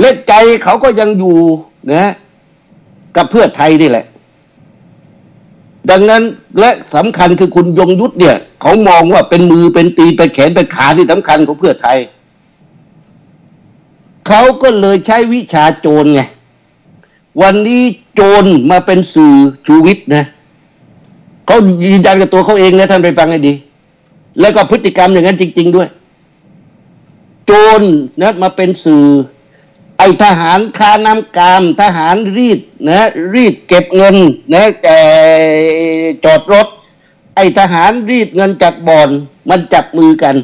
และใจเขาก็ยังอยู่นะกับเพื่อไทยนี่แหละดังนั้นและสำคัญคือคุณยงยุทธเนี่ยเขามองว่าเป็นมือเป็นตีนเป็นแขนเป็นขาที่สำคัญของเพื่อไทยเขาก็เลยใช้วิชาโจรไงวันนี้โจรมาเป็นสื่อชูวิทย์นะเขายืนยันกับตัวเขาเองนะท่านไปฟังให้ดีแล้วก็พฤติกรรมอย่างนั้นจริงๆด้วยโจรนะมาเป็นสื่อไอ้ทหารค้าน้ำกามทหารรีดเก็บเงินนะแต่จอดรถไอ้ทหารรีดเงินจากบ่อนมันจับมือกัน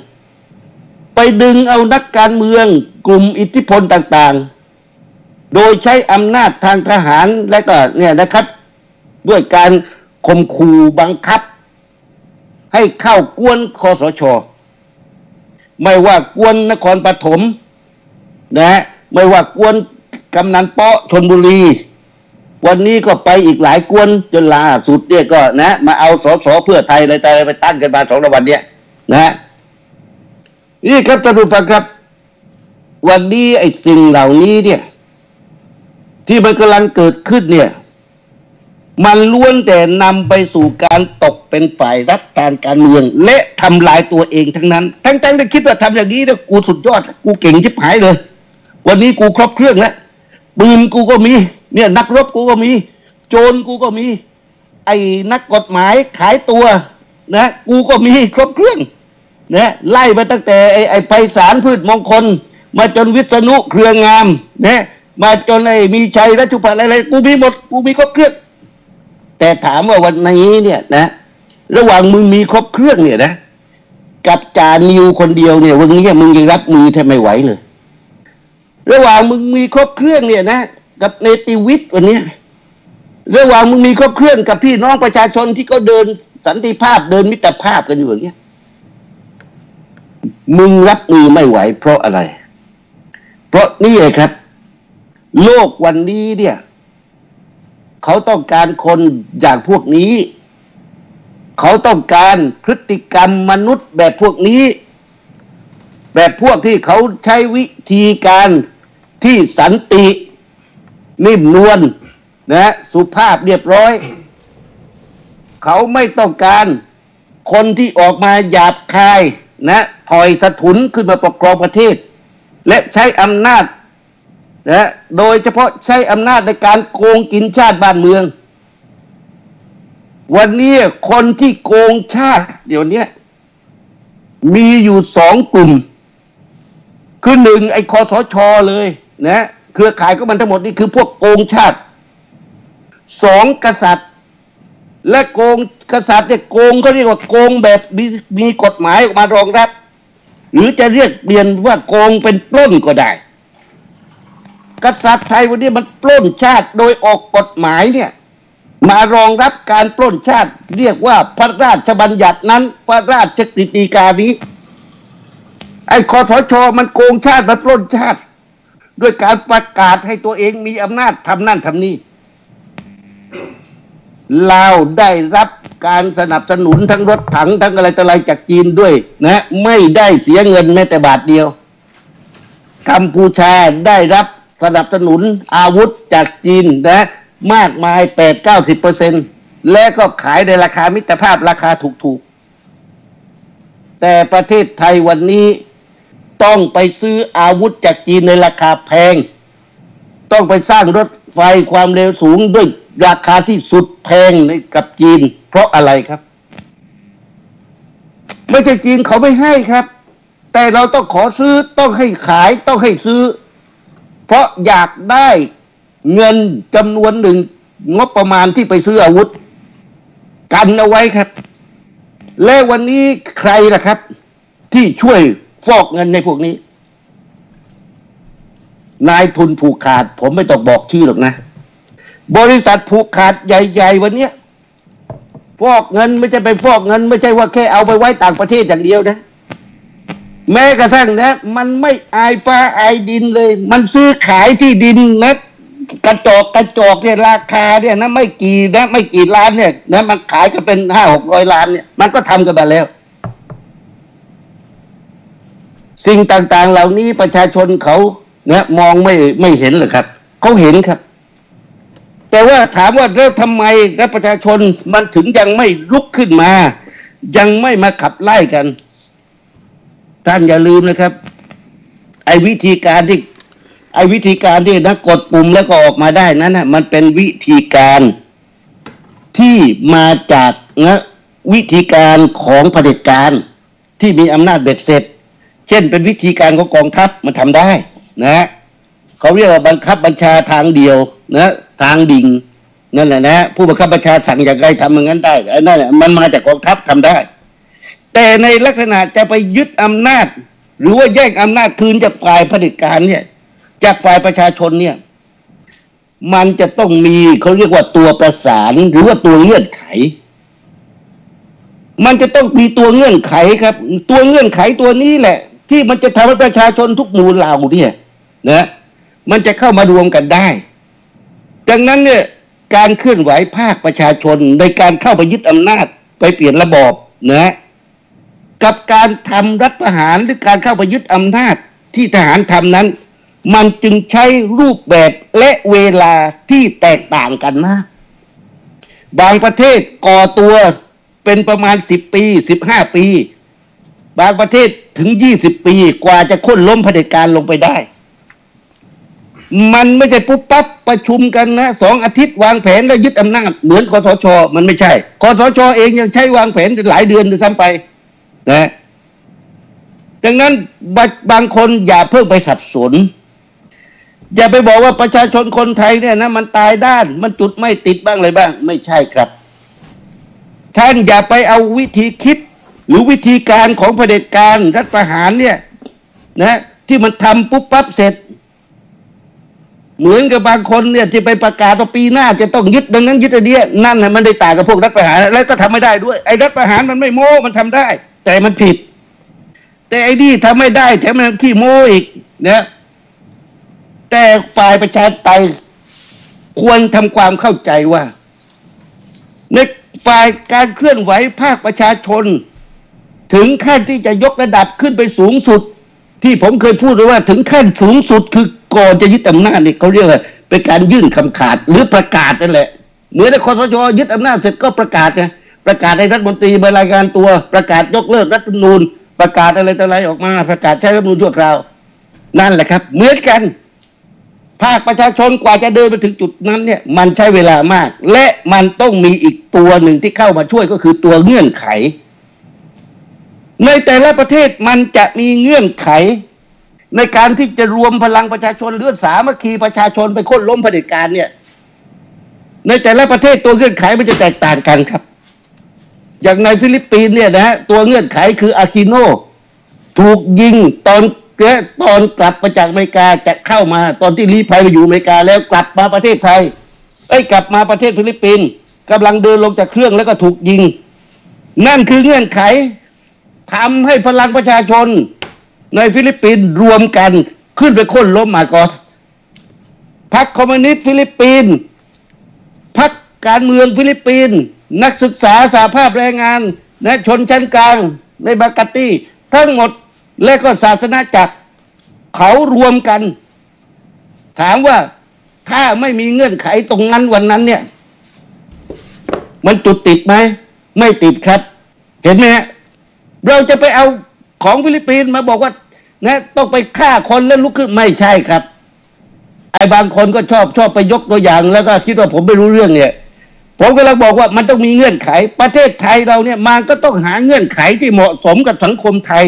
ไปดึงเอานักการเมืองกลุ่มอิทธิพลต่างๆโดยใช้อำนาจทางทหารและก็เนี่ยนะครับด้วยการข่มขู่บังคับให้เข้ากวนคสช.ไม่ว่ากวนนครปฐมนะไม่ว่ากวนกำนันเปาะชลบุรีวันนี้ก็ไปอีกหลายกวนจนล่าสุดเนี่ยก็นะมาเอาสสเพื่อไทยอะไรแต่ไปตั้งกันมา2 วันเนี่ยนะนี่ครับท่านผู้ฟังครับวันนี้ไอ้สิ่งเหล่านี้เนี่ยที่มันกำลังเกิดขึ้นเนี่ยมันล้วนแต่นำไปสู่การตกเป็นฝ่ายรับการเมืองและทำลายตัวเองทั้งนั้นทั้งที่คิดว่าทำอย่างนี้เนี่ยกูสุดยอดกูเก่งชิบหายเลยวันนี้กูครบเครื่องแล้วปืนกูก็มีเนี่ยนักรบกูก็มีโจรกูก็มีไอ้นักกฎหมายขายตัวนะกูก็มีครบเครื่องนะไล่มาตั้งแต่ไอ้ไพศาลพืชมงคลมาจนวิษณุเครืองามนะมาจนไอ้มีชัยรัชุพันธ์อะไรกูมีหมดกูมีครบเครื่องแต่ถามว่าวันนี้เนี่ยนะระหว่างมึงมีครบเครื่องเนี่ยนะกับจานิวคนเดียวเนี่ยวันนี้มึงยังรับมือแทบไม่ไหวเลยระหว่างมึงมีครบเครื่องเนี่ยนะกับเนติวิทย์วันนี้ระหว่างมึงมีครบเครื่องกับพี่น้องประชาชนที่เขาเดินสันติภาพเดินมิตรภาพกันอยู่อย่างเงี้ยมึงรับมือไม่ไหวเพราะอะไรเพราะนี่ไงครับ โลกวันนี้เนี่ยเขาต้องการคนอย่างพวกนี้เขาต้องการพฤติกรรมมนุษย์แบบพวกนี้แบบพวกที่เขาใช้วิธีการที่สันตินิ่มนวลนะสุภาพเรียบร้อยเขาไม่ต้องการคนที่ออกมาหยาบคายนะถอยสถุนขึ้นมาปกครองประเทศและใช้อำนาจนะโดยเฉพาะใช้อำนาจในการโกงกินชาติบ้านเมืองวันนี้คนที่โกงชาติเดี๋ยวนี้มีอยู่สองกลุ่มคือหนึ่งไอ้คสช.เลยนะเครือข่ายก็มันทั้งหมดนี่คือพวกโกงชาติสองกษัตริย์และโกงกษัตริย์เนี่ยโกงก็เรียกว่าโกงแบบมีกฎหมายออกมารองรับหรือจะเรียกเปลี่ยนว่าโกงเป็นปล้นก็ได้กษัตริย์ไทยวันนี้มันปล้นชาติโดยออกกฎหมายเนี่ยมารองรับการปล้นชาติเรียกว่าพระราชบัญญัตินั้นพระราชกฤษฎีกานี้ไอ้คสช.มันโกงชาติมันปล้นชาติด้วยการประกาศให้ตัวเองมีอำนาจทำนั่นทำนี่เราได้รับการสนับสนุนทั้งรถถังทั้งอะไรต่ออะไรจากจีนด้วยนะไม่ได้เสียเงินแม้แต่บาทเดียวกัมพูชาได้รับสนับสนุนอาวุธจากจีนนะมากมาย 80-90% และก็ขายในราคามิตรภาพราคาถูกๆแต่ประเทศไทยวันนี้ต้องไปซื้ออาวุธจากจีนในราคาแพงต้องไปสร้างรถไฟความเร็วสูงด้วยราคาที่สุดแพงในกับจีนเพราะอะไรครับไม่ใช่จีนเขาไม่ให้ครับแต่เราต้องขอซื้อต้องให้ขายต้องให้ซื้อเพราะอยากได้เงินจำนวนหนึ่งงบประมาณที่ไปซื้ออาวุธกันเอาไว้ครับและวันนี้ใครล่ะครับที่ช่วยฟอกเงินในพวกนี้นายทุนผูกขาดผมไม่ต้องบอกชื่อหรอกนะบริษัทผูกขาดใหญ่ๆวันนี้ฟอกเงินไม่ใช่ไปฟอกเงินไม่ใช่ว่าแค่เอาไปไว้ต่างประเทศอย่างเดียวนะแม้กระทั่งนะมันไม่อายฟ้าอายดินเลยมันซื้อขายที่ดินนะกระจอกเนี่ยราคาเนี่ยนะไม่กี่ล้านเนี่ยนะมันขายก็เป็น500-600 ล้านเนี่ยมันก็ทำกันมาแล้วสิ่งต่างๆเหล่านี้ประชาชนเขาเนี่ยมองไม่เห็นหรอกครับเขาเห็นครับแต่ว่าถามว่าแล้วทำไมและประชาชนมันถึงยังไม่ลุกขึ้นมายังไม่มาขับไล่กันท่านอย่าลืมนะครับไอ้วิธีการที่นะกดปุ่มแล้วก็ออกมาได้นั้นนะมันเป็นวิธีการที่มาจากนะวิธีการของเผด็จการที่มีอำนาจเบ็ดเสร็จเช่นเป็นวิธีการของกองทัพมันทำได้นะเขาเรียกว่าบังคับบัญชาทางเดียวนะทางดิ่งนั่นแหละนะผู้บังคับบัญชาสั่งอย่างไรทำอย่างนั้นได้ไอ้นั่นแหละมันมาจากกองทัพทำได้แต่ในลักษณะจะไปยึดอำนาจหรือว่าแย่งอำนาจคืนจากฝ่ายเผด็จการเนี่ยจากฝ่ายประชาชนเนี่ยมันจะต้องมีเขาเรียกว่าตัวประสานหรือว่าตัวเงื่อนไขมันจะต้องมีตัวเงื่อนไขครับตัวเงื่อนไขตัวนี้แหละที่มันจะทำให้ประชาชนทุกหมู่เหล่าเนี่ยนะมันจะเข้ามารวมกันได้ดังนั้นเนี่ยการเคลื่อนไหวภาคประชาชนในการเข้าไปยึดอำนาจไปเปลี่ยนระบอบนะกับการทำรัฐประหารหรือการเข้าไปยึดอำนาจที่ทหารทำนั้นมันจึงใช้รูปแบบและเวลาที่แตกต่างกันมากบางประเทศก่อตัวเป็นประมาณ10 ปี 15 ปีบางประเทศถึง20 ปีกว่าจะโค่นล้มเผด็จการลงไปได้มันไม่ใช่ปุ๊บปั๊บประชุมกันนะ2 อาทิตย์วางแผนแล้วยึดอำนาจเหมือนคสช.มันไม่ใช่คสช.เองยังใช้วางแผนหลายเดือนด้วยซ้ำไปนะดังนั้นบางคนอย่าเพิ่งไปสับสนอย่าไปบอกว่าประชาชนคนไทยเนี่ยนะมันตายด้านมันจุดไม่ติดบ้างอะไรบ้างไม่ใช่ครับท่านอย่าไปเอาวิธีคิดหรือวิธีการของเผด็จการรัฐประหารเนี่ยนะที่มันทำปุ๊บปั๊บเสร็จเหมือนกับบางคนเนี่ยที่ไปประกาศว่าปีหน้าจะต้องยึดดังนั้นยึดอันนี้นั่นน่ะมันได้ต่างกับพวกรัฐประหารแล้วก็ทำไม่ได้ด้วยไอ้รัฐประหารมันไม่โม้มันทำได้แต่มันผิดแต่ไอ้นี่ทำไม่ได้แถมมันขี้โม้อีกเนี่ย แต่ฝ่ายประชาธิปไตยควรทำความเข้าใจว่าในฝ่ายการเคลื่อนไหวภาคประชาชนถึงขั้นที่จะยกระดับขึ้นไปสูงสุดที่ผมเคยพูดไว้ว่าถึงขั้นสูงสุดคือก่อนจะยึดอำนาจเนี่ยเขาเรียกว่าเป็นการยื่นคำขาดหรือประกาศนั่นแหละเหมือนในคสช.ยึดอำนาจเสร็จก็ประกาศไงประกาศให้รัฐมนตรีมารายงานตัวประกาศยกเลิกรัฐธรรมนูญประกาศอะไรต่ออะไรออกมาประกาศใช้รัฐธรรมนูญชั่วคราวนั่นแหละครับเหมือนกันภาคประชาชนกว่าจะเดินไปถึงจุดนั้นเนี่ยมันใช้เวลามากและมันต้องมีอีกตัวหนึ่งที่เข้ามาช่วยก็คือตัวเงื่อนไขในแต่ละประเทศมันจะมีเงื่อนไขในการที่จะรวมพลังประชาชนหรือสามัคคีประชาชนไปโค่นล้มเผด็จการเนี่ยในแต่ละประเทศตัวเงื่อนไขมันจะแตกต่างกันครับอย่างในฟิลิปปินส์เนี่ยนะตัวเงื่อนไขคืออาคิโนถูกยิงตอนกลับมาจากอเมริกาจะเข้ามาตอนที่ลี้ภัยไปอยู่อเมริกาแล้วกลับมาประเทศไทยกลับมาประเทศฟิลิปปินส์กำลังเดินลงจากเครื่องแล้วก็ถูกยิงนั่นคือเงื่อนไขทำให้พลังประชาชนในฟิลิปปินส์รวมกันขึ้นไปโค่นล้มมาโกสพรรคคอมมิวนิสต์ฟิลิปปินส์พรรคการเมืองฟิลิปปินส์นักศึกษาสหภาพแรงงานและชนชั้นกลางในบากาตีทั้งหมดและก็ศาสนาจักรเขารวมกันถามว่าถ้าไม่มีเงื่อนไขตรงนั้นวันนั้นเนี่ยมันจุดติดไหมไม่ติดครับเห็นไหมฮะเราจะไปเอาของฟิลิปปินส์มาบอกว่านะต้องไปฆ่าคนแล้วลุกขึ้นไม่ใช่ครับไอ้บางคนก็ชอบไปยกตัวอย่างแล้วก็คิดว่าผมไม่รู้เรื่องเนี่ยผมกำลังบอกว่ามันต้องมีเงื่อนไขประเทศไทยเราเนี่ยมันก็ต้องหาเงื่อนไขที่เหมาะสมกับสังคมไทย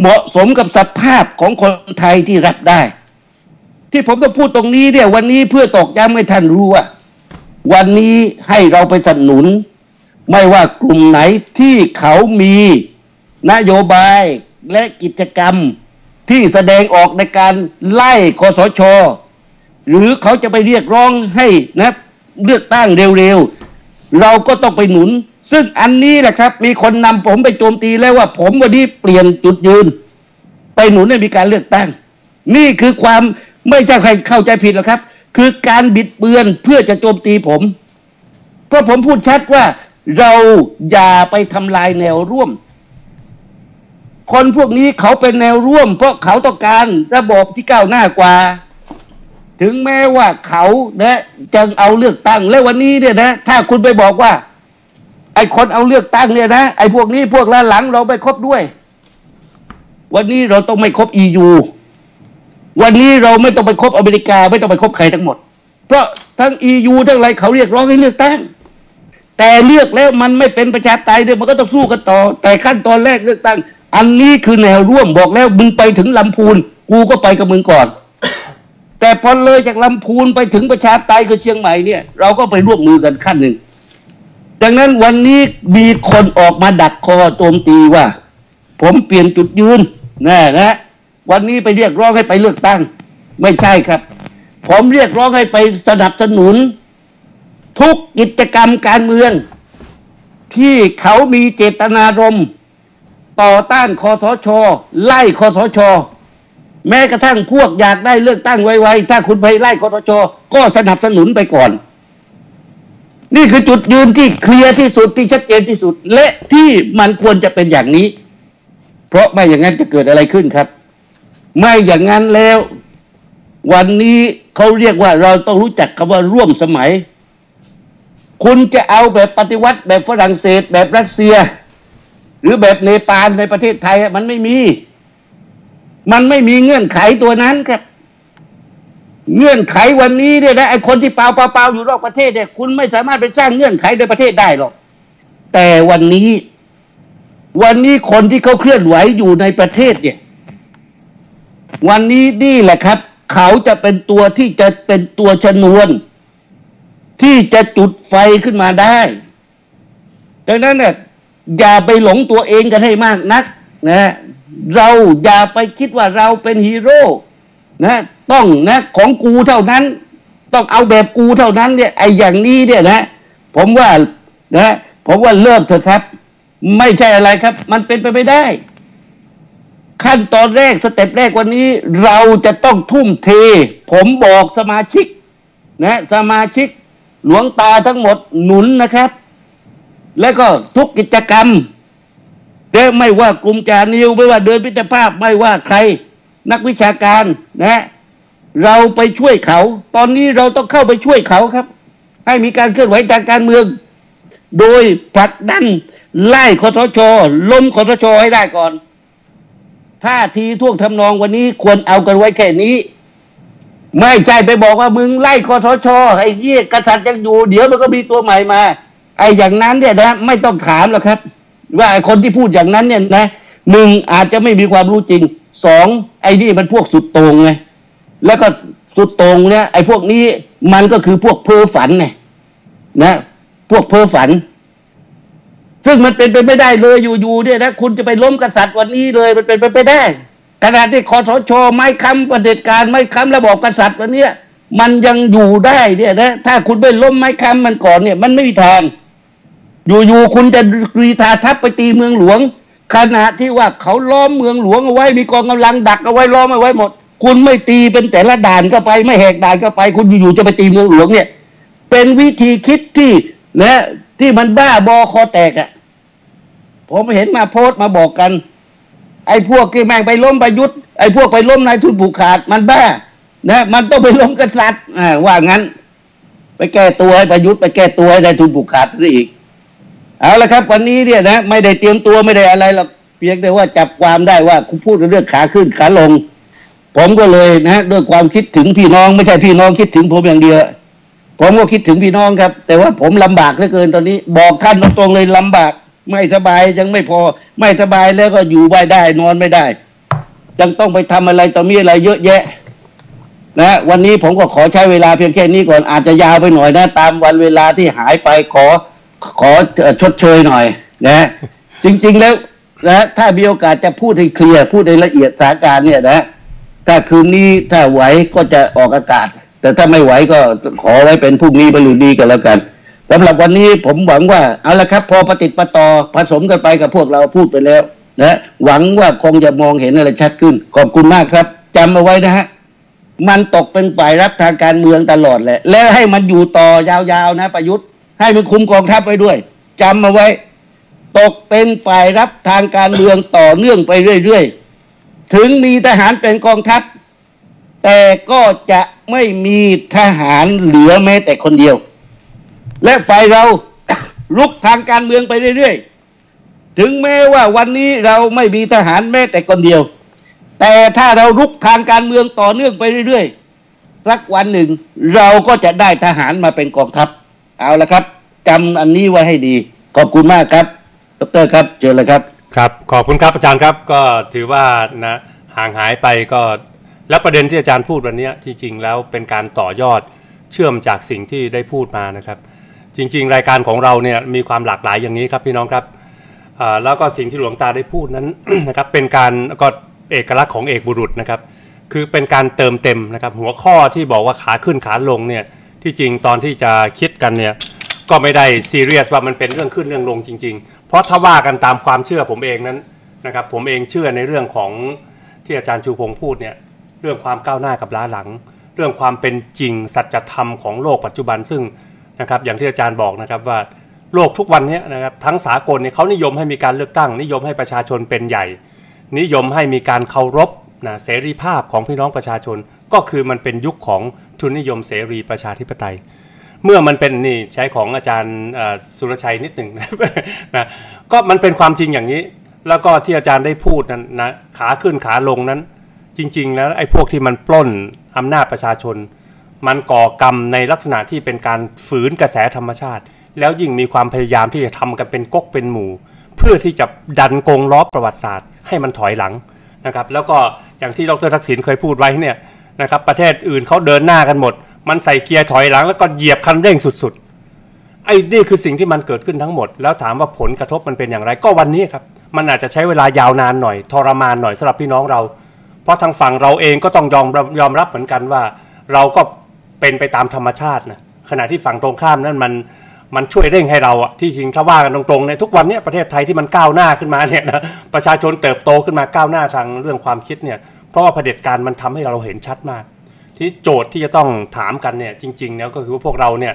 เหมาะสมกับสภาพของคนไทยที่รับได้ที่ผมต้องพูดตรงนี้เนี่ยวันนี้เพื่อตอกย้ำให้ท่านรู้ว่าวันนี้ให้เราไปสนับสนุนไม่ว่ากลุ่มไหนที่เขามีนโยบายและกิจกรรมที่แสดงออกในการไล่คสช.หรือเขาจะไปเรียกร้องให้นะเลือกตั้งเร็วๆเราก็ต้องไปหนุนซึ่งอันนี้แหละครับมีคนนำผมไปโจมตีแล้วว่าผมวันนี้เปลี่ยนจุดยืนไปหนุนให้มีการเลือกตั้งนี่คือความไม่ใช่ใครเข้าใจผิดหรอกครับคือการบิดเบือนเพื่อจะโจมตีผมเพราะผมพูดชัดว่าเราอย่าไปทำลายแนวร่วมคนพวกนี้เขาเป็นแนวร่วมเพราะเขาต้องการระบบที่ก้าวหน้ากว่าถึงแม้ว่าเขาเนี่ยจะเอาเลือกตั้งและวันนี้เนี่ยนะถ้าคุณไปบอกว่าไอ้คนเอาเลือกตั้งเนี่ยนะไอ้พวกนี้พวกล้าหลังเราไม่คบด้วยวันนี้เราต้องไม่คบ EU วันนี้เราไม่ต้องไปคบอเมริกาไม่ต้องไปคบใครทั้งหมดเพราะทั้ง EU ทั้งอะไรเขาเรียกร้องให้เลือกตั้งแต่เลือกแล้วมันไม่เป็นประชาธิปไตยเนี่ยมันก็ต้องสู้กันต่อแต่ขั้นตอนแรกเลือกตั้งอันนี้คือแนวร่วมบอกแล้วมึงไปถึงลำพูนกูก็ไปกับมึงก่อนแต่พอเลยจากลำพูนไปถึงประชาธิปไตยคือเชียงใหม่เนี่ยเราก็ไปร่วมมือกันขั้นหนึ่งดังนั้นวันนี้มีคนออกมาดักคอโจมตีว่าผมเปลี่ยนจุดยืนนะวันนี้ไปเรียกร้องให้ไปเลือกตั้งไม่ใช่ครับผมเรียกร้องให้ไปสนับสนุนทุกกิจกรรมการเมืองที่เขามีเจตนารมณ์ต่อต้านคสช.ไล่คสช.แม้กระทั่งพวกอยากได้เลือกตั้งไวๆถ้าคุณไปไล่คสช.ก็สนับสนุนไปก่อนนี่คือจุดยืนที่เคลียร์ที่สุดที่ชัดเจนที่สุดและที่มันควรจะเป็นอย่างนี้เพราะไม่อย่างนั้นจะเกิดอะไรขึ้นครับไม่อย่างนั้นแล้ววันนี้เขาเรียกว่าเราต้องรู้จักคำว่าร่วมสมัยคุณจะเอาแบบปฏิวัติแบบฝรั่งเศสแบบรัสเซียหรือแบบเนปาลในประเทศไทยมันไม่มีเงื่อนไขตัวนั้นครับเงื่อนไขวันนี้เนี่ยนะไอ้คนที่เปล่าอยู่นอกประเทศเนี่ยคุณไม่สามารถไปสร้างเงื่อนไขในประเทศได้หรอกแต่วันนี้คนที่เขาเคลื่อนไหวอยู่ในประเทศเนี่ยวันนี้นี่แหละครับเขาจะเป็นตัวที่จะเป็นตัวชนวนที่จะจุดไฟขึ้นมาได้ดังนั้นเนี่ยอย่าไปหลงตัวเองกันให้มากนักนะเราอย่าไปคิดว่าเราเป็นฮีโร่นะต้องนะของกูเท่านั้นต้องเอาแบบกูเท่านั้นเนี่ยไอ้อย่างนี้เนี่ยนะผมว่าเลิกเถอะครับไม่ใช่อะไรครับมันเป็นไปไม่ได้ ขั้นตอนแรกสเต็ปแรกวันนี้เราจะต้องทุ่มเทผมบอกสมาชิกนะสมาชิกหลวงตาทั้งหมดหนุนนะครับแล้วก็ทุกกิจกรรมได้ไม่ว่ากลุ่มจานิวไม่ว่าเดินพิจารภาพไม่ว่าใครนักวิชาการนะเราไปช่วยเขาตอนนี้เราต้องเข้าไปช่วยเขาครับให้มีการเคลื่อนไหวทางการเมืองโดยผลักดันไล่คสช.ล้มคสช.ให้ได้ก่อนท่าทีท่วงทำนองวันนี้ควรเอากันไว้แค่นี้ไม่ใช่ไปบอกว่ามึงไล่คสช.ไอ้เหี้ยกษัตริย์ยังอยู่เดี๋ยวมันก็มีตัวใหม่มาไอ้อย่างนั้นเนี่ยนะไม่ต้องถามหรอกครับว่าไอ้คนที่พูดอย่างนั้นเนี่ยนะหนึ่งอาจจะไม่มีความรู้จริงสองไอ้นี่มันพวกสุดโต่งไงแล้วก็สุดโต่งเนี่ยไอ้พวกนี้มันก็คือพวกเพ้อฝันไงนะพวกเพ้อฝันซึ่งมันเป็นไปไม่ได้เลยอยู่ๆเนี่ยนะคุณจะไปล้มกษัตริย์วันนี้เลยมันเป็นไปไม่ได้ขณะที่คสช.ไม่ค้ำประเด็จการไม่ค้ำระบอบกษัตริย์วันนี้มันยังอยู่ได้เนี่ยนะถ้าคุณไม่ล้มไม่ค้ำมันก่อนเนี่ยมันไม่มีทางอยู่ๆคุณจะกรีธาทัพไปตีเมืองหลวงขณะที่ว่าเขาล้อมเมืองหลวงเอาไว้มีกองกำลังดักเอาไว้ล้อมเอาไว้หมดคุณไม่ตีเป็นแต่ละด่านก็ไปไม่แหกด่านก็ไปคุณอยู่ๆจะไปตีเมืองหลวงเนี่ยเป็นวิธีคิดที่นะที่มันบ้าบอคอแตกอ่ะผมเห็นมาโพสต์มาบอกกันไอ้พวกที่แม่งไปล้มประยุทธ์ไอ้พวกไปล้มนายทุนผูกขาดมันบ้านะมันต้องไปล้มกษัตริย์ว่างั้นไปแก้ตัวให้ประยุทธ์ไปแก้ตัวให้นายทุนผูกขาดได้อีกเอาละครับวันนี้เนี่ยนะไม่ได้เตรียมตัวไม่ได้อะไรหรอกเพียงแต่ว่าจับความได้ว่าคุณพูดเรื่องขาขึ้นขาลงผมก็เลยนะด้วยความคิดถึงพี่น้องไม่ใช่พี่น้องคิดถึงผมอย่างเดียวผมก็คิดถึงพี่น้องครับแต่ว่าผมลำบากเหลือเกินตอนนี้บอกท่านตรงๆเลยลำบากไม่สบายยังไม่พอไม่สบายแล้วก็อยู่ไม่ได้นอนไม่ได้ยังต้องไปทำอะไรต่อมีอะไรเยอะแยะนะวันนี้ผมก็ขอใช้เวลาเพียงแค่นี้ก่อนอาจจะยาวไปหน่อยนะตามวันเวลาที่หายไปขอชดเชยหน่อยนะจริงๆแล้วนะถ้ามีโอกาสจะพูดให้เคลียร์พูดในละเอียดสถานการณ์เนี่ยนะถ้าคืนนี้ถ้าไหวก็จะออกอากาศแต่ถ้าไม่ไหวก็ขอไว้เป็นพรุ่งนี้บรรลุดีกันแล้วกันสำหรับวันนี้ผมหวังว่าเอาละครับพอปฏิบัติต่อผสมกันไปกับพวกเราพูดไปแล้วนะหวังว่าคงจะมองเห็นอะไรชัดขึ้นขอบคุณมากครับจำเอาไว้นะฮะมันตกเป็นฝ่ายรับทางการเมืองตลอดแหละและให้มันอยู่ต่อยาวๆนะประยุทธ์ให้มันคุมกองทัพไว้ด้วยจำเอาไว้ตกเป็นฝ่ายรับทางการเมืองต่อเนื่องไปเรื่อยๆถึงมีทหารเป็นกองทัพแต่ก็จะไม่มีทหารเหลือแม้แต่คนเดียวและฝ่ายเราลุกทางการเมืองไปเรื่อยๆถึงแม้ว่าวันนี้เราไม่มีทหารแม้แต่คนเดียวแต่ถ้าเราลุกทางการเมืองต่อเนื่องไปเรื่อยๆสักวันหนึ่งเราก็จะได้ทหารมาเป็นกองทัพเอาละครับจำอันนี้ไว้ให้ดีขอบคุณมากครับดร.ครับเจอเลยครับครับขอบคุณครับอาจารย์ครับก็ถือว่านะห่างหายไปก็และประเด็นที่อาจารย์พูดวันนี้จริงๆแล้วเป็นการต่อยอดเชื่อมจากสิ่งที่ได้พูดมานะครับจริงๆรายการของเราเนี่ยมีความหลากหลายอย่างนี้ครับพี่น้องครับแล้วก็สิ่งที่หลวงตาได้พูดนั้น นะครับเป็นการก็เอกลักษณ์ของเอกบุรุษนะครับคือเป็นการเติมเต็มนะครับหัวข้อที่บอกว่าขาขึ้นขาลงเนี่ยที่จริงตอนที่จะคิดกันเนี่ยก็ไม่ได้ซีเรียสว่ามันเป็นเรื่องขึ้นเรื่องลงจริงๆเพราะถ้าว่ากันตามความเชื่อผมเองนั้นนะครับผมเองเชื่อในเรื่องของที่อาจารย์ชูพงษ์พูดเนี่ยเรื่องความก้าวหน้ากับล้าหลังเรื่องความเป็นจริงสัจธรรมของโลกปัจจุบันซึ่งนะครับอย่างที่อาจารย์บอกนะครับว่าโลกทุกวันนี้นะครับทั้งสากลเนี่ยเขานิยมให้มีการเลือกตั้งนิยมให้ประชาชนเป็นใหญ่นิยมให้มีการเคารพนะเสรีภาพของพี่น้องประชาชนก็คือมันเป็นยุคของทุนนิยมเสรีประชาธิปไตยเมื่อมันเป็นนี่ใช้ของอาจารย์สุรชัยนิดหนึ่งนะก็มันเป็นความจริงอย่างนี้แล้วก็ที่อาจารย์ได้พูดนั้นนะขาขึ้นขาลงนั้นจริงๆแล้วไอ้พวกที่มันปล้นอำนาจประชาชนมันก่อกรรมในลักษณะที่เป็นการฝืนกระแสธรรมชาติแล้วยิ่งมีความพยายามที่จะทำกันเป็นก๊กเป็นหมู่เพื่อที่จะดันกงล้อประวัติศาสตร์ให้มันถอยหลังนะครับแล้วก็อย่างที่ดร.ทักษิณเคยพูดไว้เนี่ยนะครับประเทศอื่นเขาเดินหน้ากันหมดมันใส่เกียร์ถอยหลังแล้วก็เหยียบคันเร่งสุดๆไอ้นี่คือสิ่งที่มันเกิดขึ้นทั้งหมดแล้วถามว่าผลกระทบมันเป็นอย่างไรก็วันนี้ครับมันอาจจะใช้เวลายาวนานหน่อยทรมานหน่อยสำหรับพี่น้องเราเพราะทางฝั่งเราเองก็ต้องยอมรับเหมือนกันว่าเราก็เป็นไปตามธรรมชาตินะขณะที่ฝั่งตรงข้ามนั้นมัน มันช่วยเร่งให้เราที่จริงถ้าว่ากันตรงๆในทุกวันนี้ประเทศไทยที่มันก้าวหน้าขึ้นมาเนี่ยนะประชาชนเติบโตขึ้นมาก้าวหน้าทางเรื่องความคิดเนี่ยเพราะว่าเผด็จการมันทำให้เราเห็นชัดมากที่โจทย์ที่จะต้องถามกันเนี่ยจริงๆแล้วก็คือว่าพวกเราเนี่ย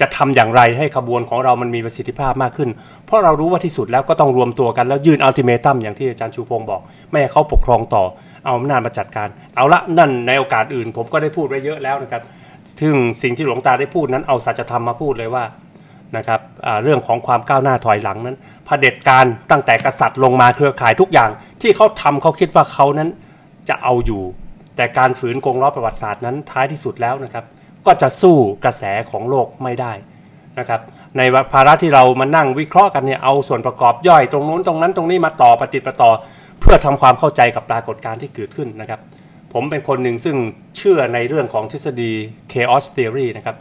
จะทำอย่างไรให้ขบวนของเรามันมีประสิทธิภาพมากขึ้นเพราะเรารู้ว่าที่สุดแล้วก็ต้องรวมตัวกันแล้วยื่นอัลติเมตัมอย่างที่อาจารย์ชูพงศ์บอกไม่ให้เขาปกครองต่อเอาอำนาจมาจัดการเอาละนั่นในโอกาสอื่นผมก็ได้พูดไว้เยอะแล้วนะครับซึ่งสิ่งที่หลวงตาได้พูดนั้นเอาสัจธรรมมาพูดเลยว่านะครับเรื่องของความก้าวหน้าถอยหลังนั้นเผด็จการตั้งแต่กษัตริย์ลงมาเครือข่ายทุกอย่างที่เขาทำเขาคิดว่าเขานั้นจะเอาอยู่แต่การฝืนกงล้อประวัติศาสตร์นั้นท้ายที่สุดแล้วนะครับก็จะสู้กระแสของโลกไม่ได้นะครับในภาระที่เรามานั่งวิเคราะห์กันเนี่ยเอาส่วนประกอบย่อยตรงนู้นตรงนั้นตรงนี้มาต่อประติดประต่อเพื่อทำความเข้าใจกับปรากฏการณ์ที่เกิดขึ้นนะครับผมเป็นคนหนึ่งซึ่งเชื่อในเรื่องของทฤษฎี chaos theory นะครับ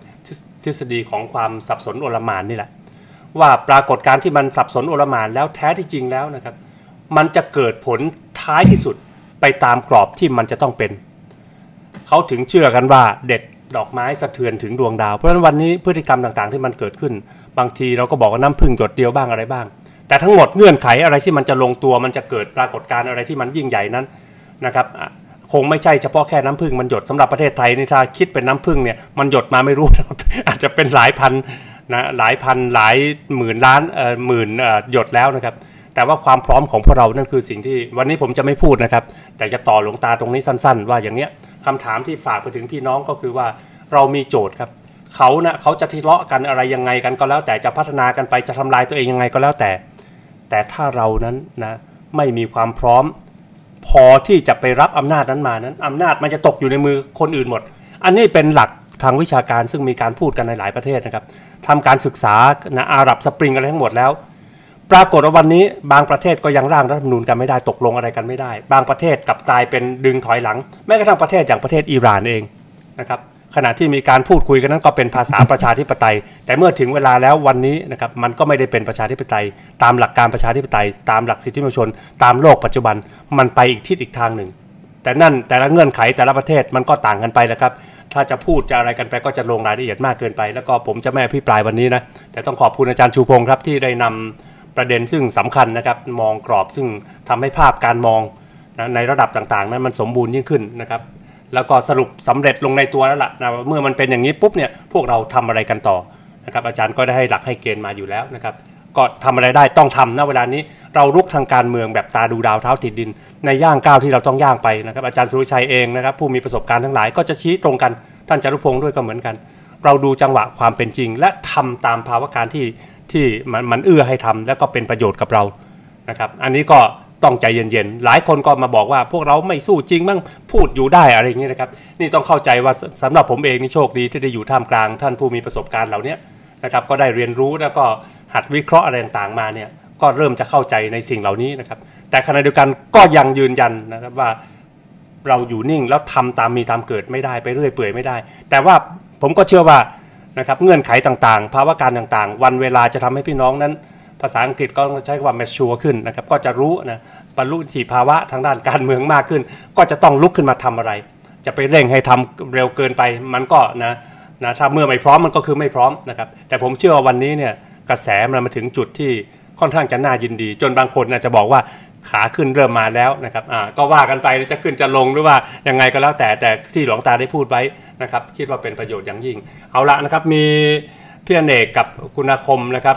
ทฤษฎีของความสับสนโอลหม่านนี่แหละว่าปรากฏการณ์ที่มันสับสนโอลหม่านแล้วแท้ที่จริงแล้วนะครับมันจะเกิดผลท้ายที่สุดไปตามกรอบที่มันจะต้องเป็นเขาถึงเชื่อกันว่าเด็ดดอกไม้สะเทือนถึงดวงดาวเพราะฉะนั้นวันนี้พฤติกรรมต่างๆที่มันเกิดขึ้นบางทีเราก็บอกว่าน้ำพึ่งหยดเดียวบ้างอะไรบ้างแต่ทั้งหมดเงื่อนไขอะไรที่มันจะลงตัวมันจะเกิดปรากฏการณ์อะไรที่มันยิ่งใหญ่นั้นนะครับคงไม่ใช่เฉพาะแค่น้ำพึ่งมันหยดสำหรับประเทศไทยนี่ถ้าคิดเป็นน้ำพึ่งเนี่ยมันหยดมาไม่รู้ อาจจะเป็นหลายพันนะหลายพันหลายหมื่นล้านหมื่นหยดแล้วนะครับแต่ว่าความพร้อมของพวกเรานั่นคือสิ่งที่วันนี้ผมจะไม่พูดนะครับแต่จะต่อหลวงตาตรงนี้สั้นๆว่าอย่างเนี้ยคำถามที่ฝากไปถึงพี่น้องก็คือว่าเรามีโจทย์ครับเขาจะทะเลาะกันอะไรยังไงกันก็แล้วแต่จะพัฒนากันไปจะทำลายตัวเองยังไงก็แล้วแต่ถ้าเรานั้นนะไม่มีความพร้อมพอที่จะไปรับอำนาจนั้นมานั้นอำนาจมันจะตกอยู่ในมือคนอื่นหมดอันนี้เป็นหลักทางวิชาการซึ่งมีการพูดกันในหลายประเทศนะครับทำการศึกษานะอาหรับสปริงอะไรทั้งหมดแล้วปรากฏว่าวันนี้บางประเทศก็ยังร่างรัฐธรรมนูญกันไม่ได้ตกลงอะไรกันไม่ได้บางประเทศกลับกลายเป็นดึงถอยหลังแม้กระทั่งประเทศอย่างประเทศอิหร่านเองนะครับขณะที่มีการพูดคุยกันนั้นก็เป็นภาษาประชาธิปไตยแต่เมื่อถึงเวลาแล้ววันนี้นะครับมันก็ไม่ได้เป็นประชาธิปไตยตามหลักการประชาธิปไตยตามหลักสิทธิมนุษยชนตามโลกปัจจุบันมันไปอีกทิศอีกทางหนึ่งแต่นั่นแต่ละเงื่อนไขแต่ละประเทศมันก็ต่างกันไปนะครับถ้าจะพูดจะอะไรกันไปก็จะลงรายละเอียดมากเกินไปแล้วก็ผมจะไม่อภิปรายวันนี้นะแต่ต้องขอบคุณอาจารย์ชูพงศ์ครับที่ได้นำประเด็นซึ่งสำคัญนะครับมองกรอบซึ่งทำให้ภาพการมองนะในระดับต่างๆนั้นมันสมบูรณ์ยิ่งขึ้นนะครับแล้วก็สรุปสำเร็จลงในตัวแล้วล่ะนะเมื่อมันเป็นอย่างนี้ปุ๊บเนี่ยพวกเราทำอะไรกันต่อนะครับอาจารย์ก็ได้ให้หลักให้เกณฑ์มาอยู่แล้วนะครับก็ทำอะไรได้ต้องทำณเวลานี้เราลุกทางการเมืองแบบตาดูดาวเท้าติดดินในย่างก้าวที่เราต้องย่างไปนะครับอาจารย์สุริชัยเองนะครับผู้มีประสบการณ์ทั้งหลายก็จะชี้ตรงกันท่านจารุพงศ์ด้วยก็เหมือนกันเราดูจังหวะความเป็นจริงและทำตามภาวะการที่มันเอื้อให้ทำแล้วก็เป็นประโยชน์กับเรานะครับอันนี้ก็ต้องใจเย็นๆหลายคนก็มาบอกว่าพวกเราไม่สู้จริงบ้างพูดอยู่ได้อะไรอย่างนี้นะครับนี่ต้องเข้าใจว่าสำหรับผมเองนี่โชคดีที่ได้อยู่ท่ามกลางท่านผู้มีประสบการณ์เหล่านี้นะครับก็ได้เรียนรู้แล้วก็หัดวิเคราะห์อะไรต่างๆมาเนี่ยก็เริ่มจะเข้าใจในสิ่งเหล่านี้นะครับแต่ขณะเดียวกันก็ยังยืนยันนะครับว่าเราอยู่นิ่งแล้วทำตามมีตามเกิดไม่ได้ไปเรื่อยเปื่อยไม่ได้แต่ว่าผมก็เชื่อว่านะครับเงื่อนไขต่างๆภาวะการต่างๆวันเวลาจะทำให้พี่น้องนั้นภาษาอังกฤษก็ใช้คำว่า mature ขึ้นนะครับก็จะรู้นะบรรลุนิติภาวะทางด้านการเมืองมากขึ้นก็จะต้องลุกขึ้นมาทำอะไรจะไปเร่งให้ทำเร็วเกินไปมันก็นะถ้าเมื่อไม่พร้อมมันก็คือไม่พร้อมนะครับแต่ผมเชื่อว่าวันนี้เนี่ยกระแสมันมาถึงจุดที่ค่อนข้างจะน่ายินดีจนบางคนอาจจะบอกว่าขาขึ้นเริ่มมาแล้วนะครับก็ว่ากันไปจะขึ้นจะลงหรือว่ายังไงก็แล้วแต่ที่หลวงตาได้พูดไว้นะครับคิดว่าเป็นประโยชน์อย่างยิ่งเอาละนะครับมีพี่อเนกกับคุณอาคมนะครับ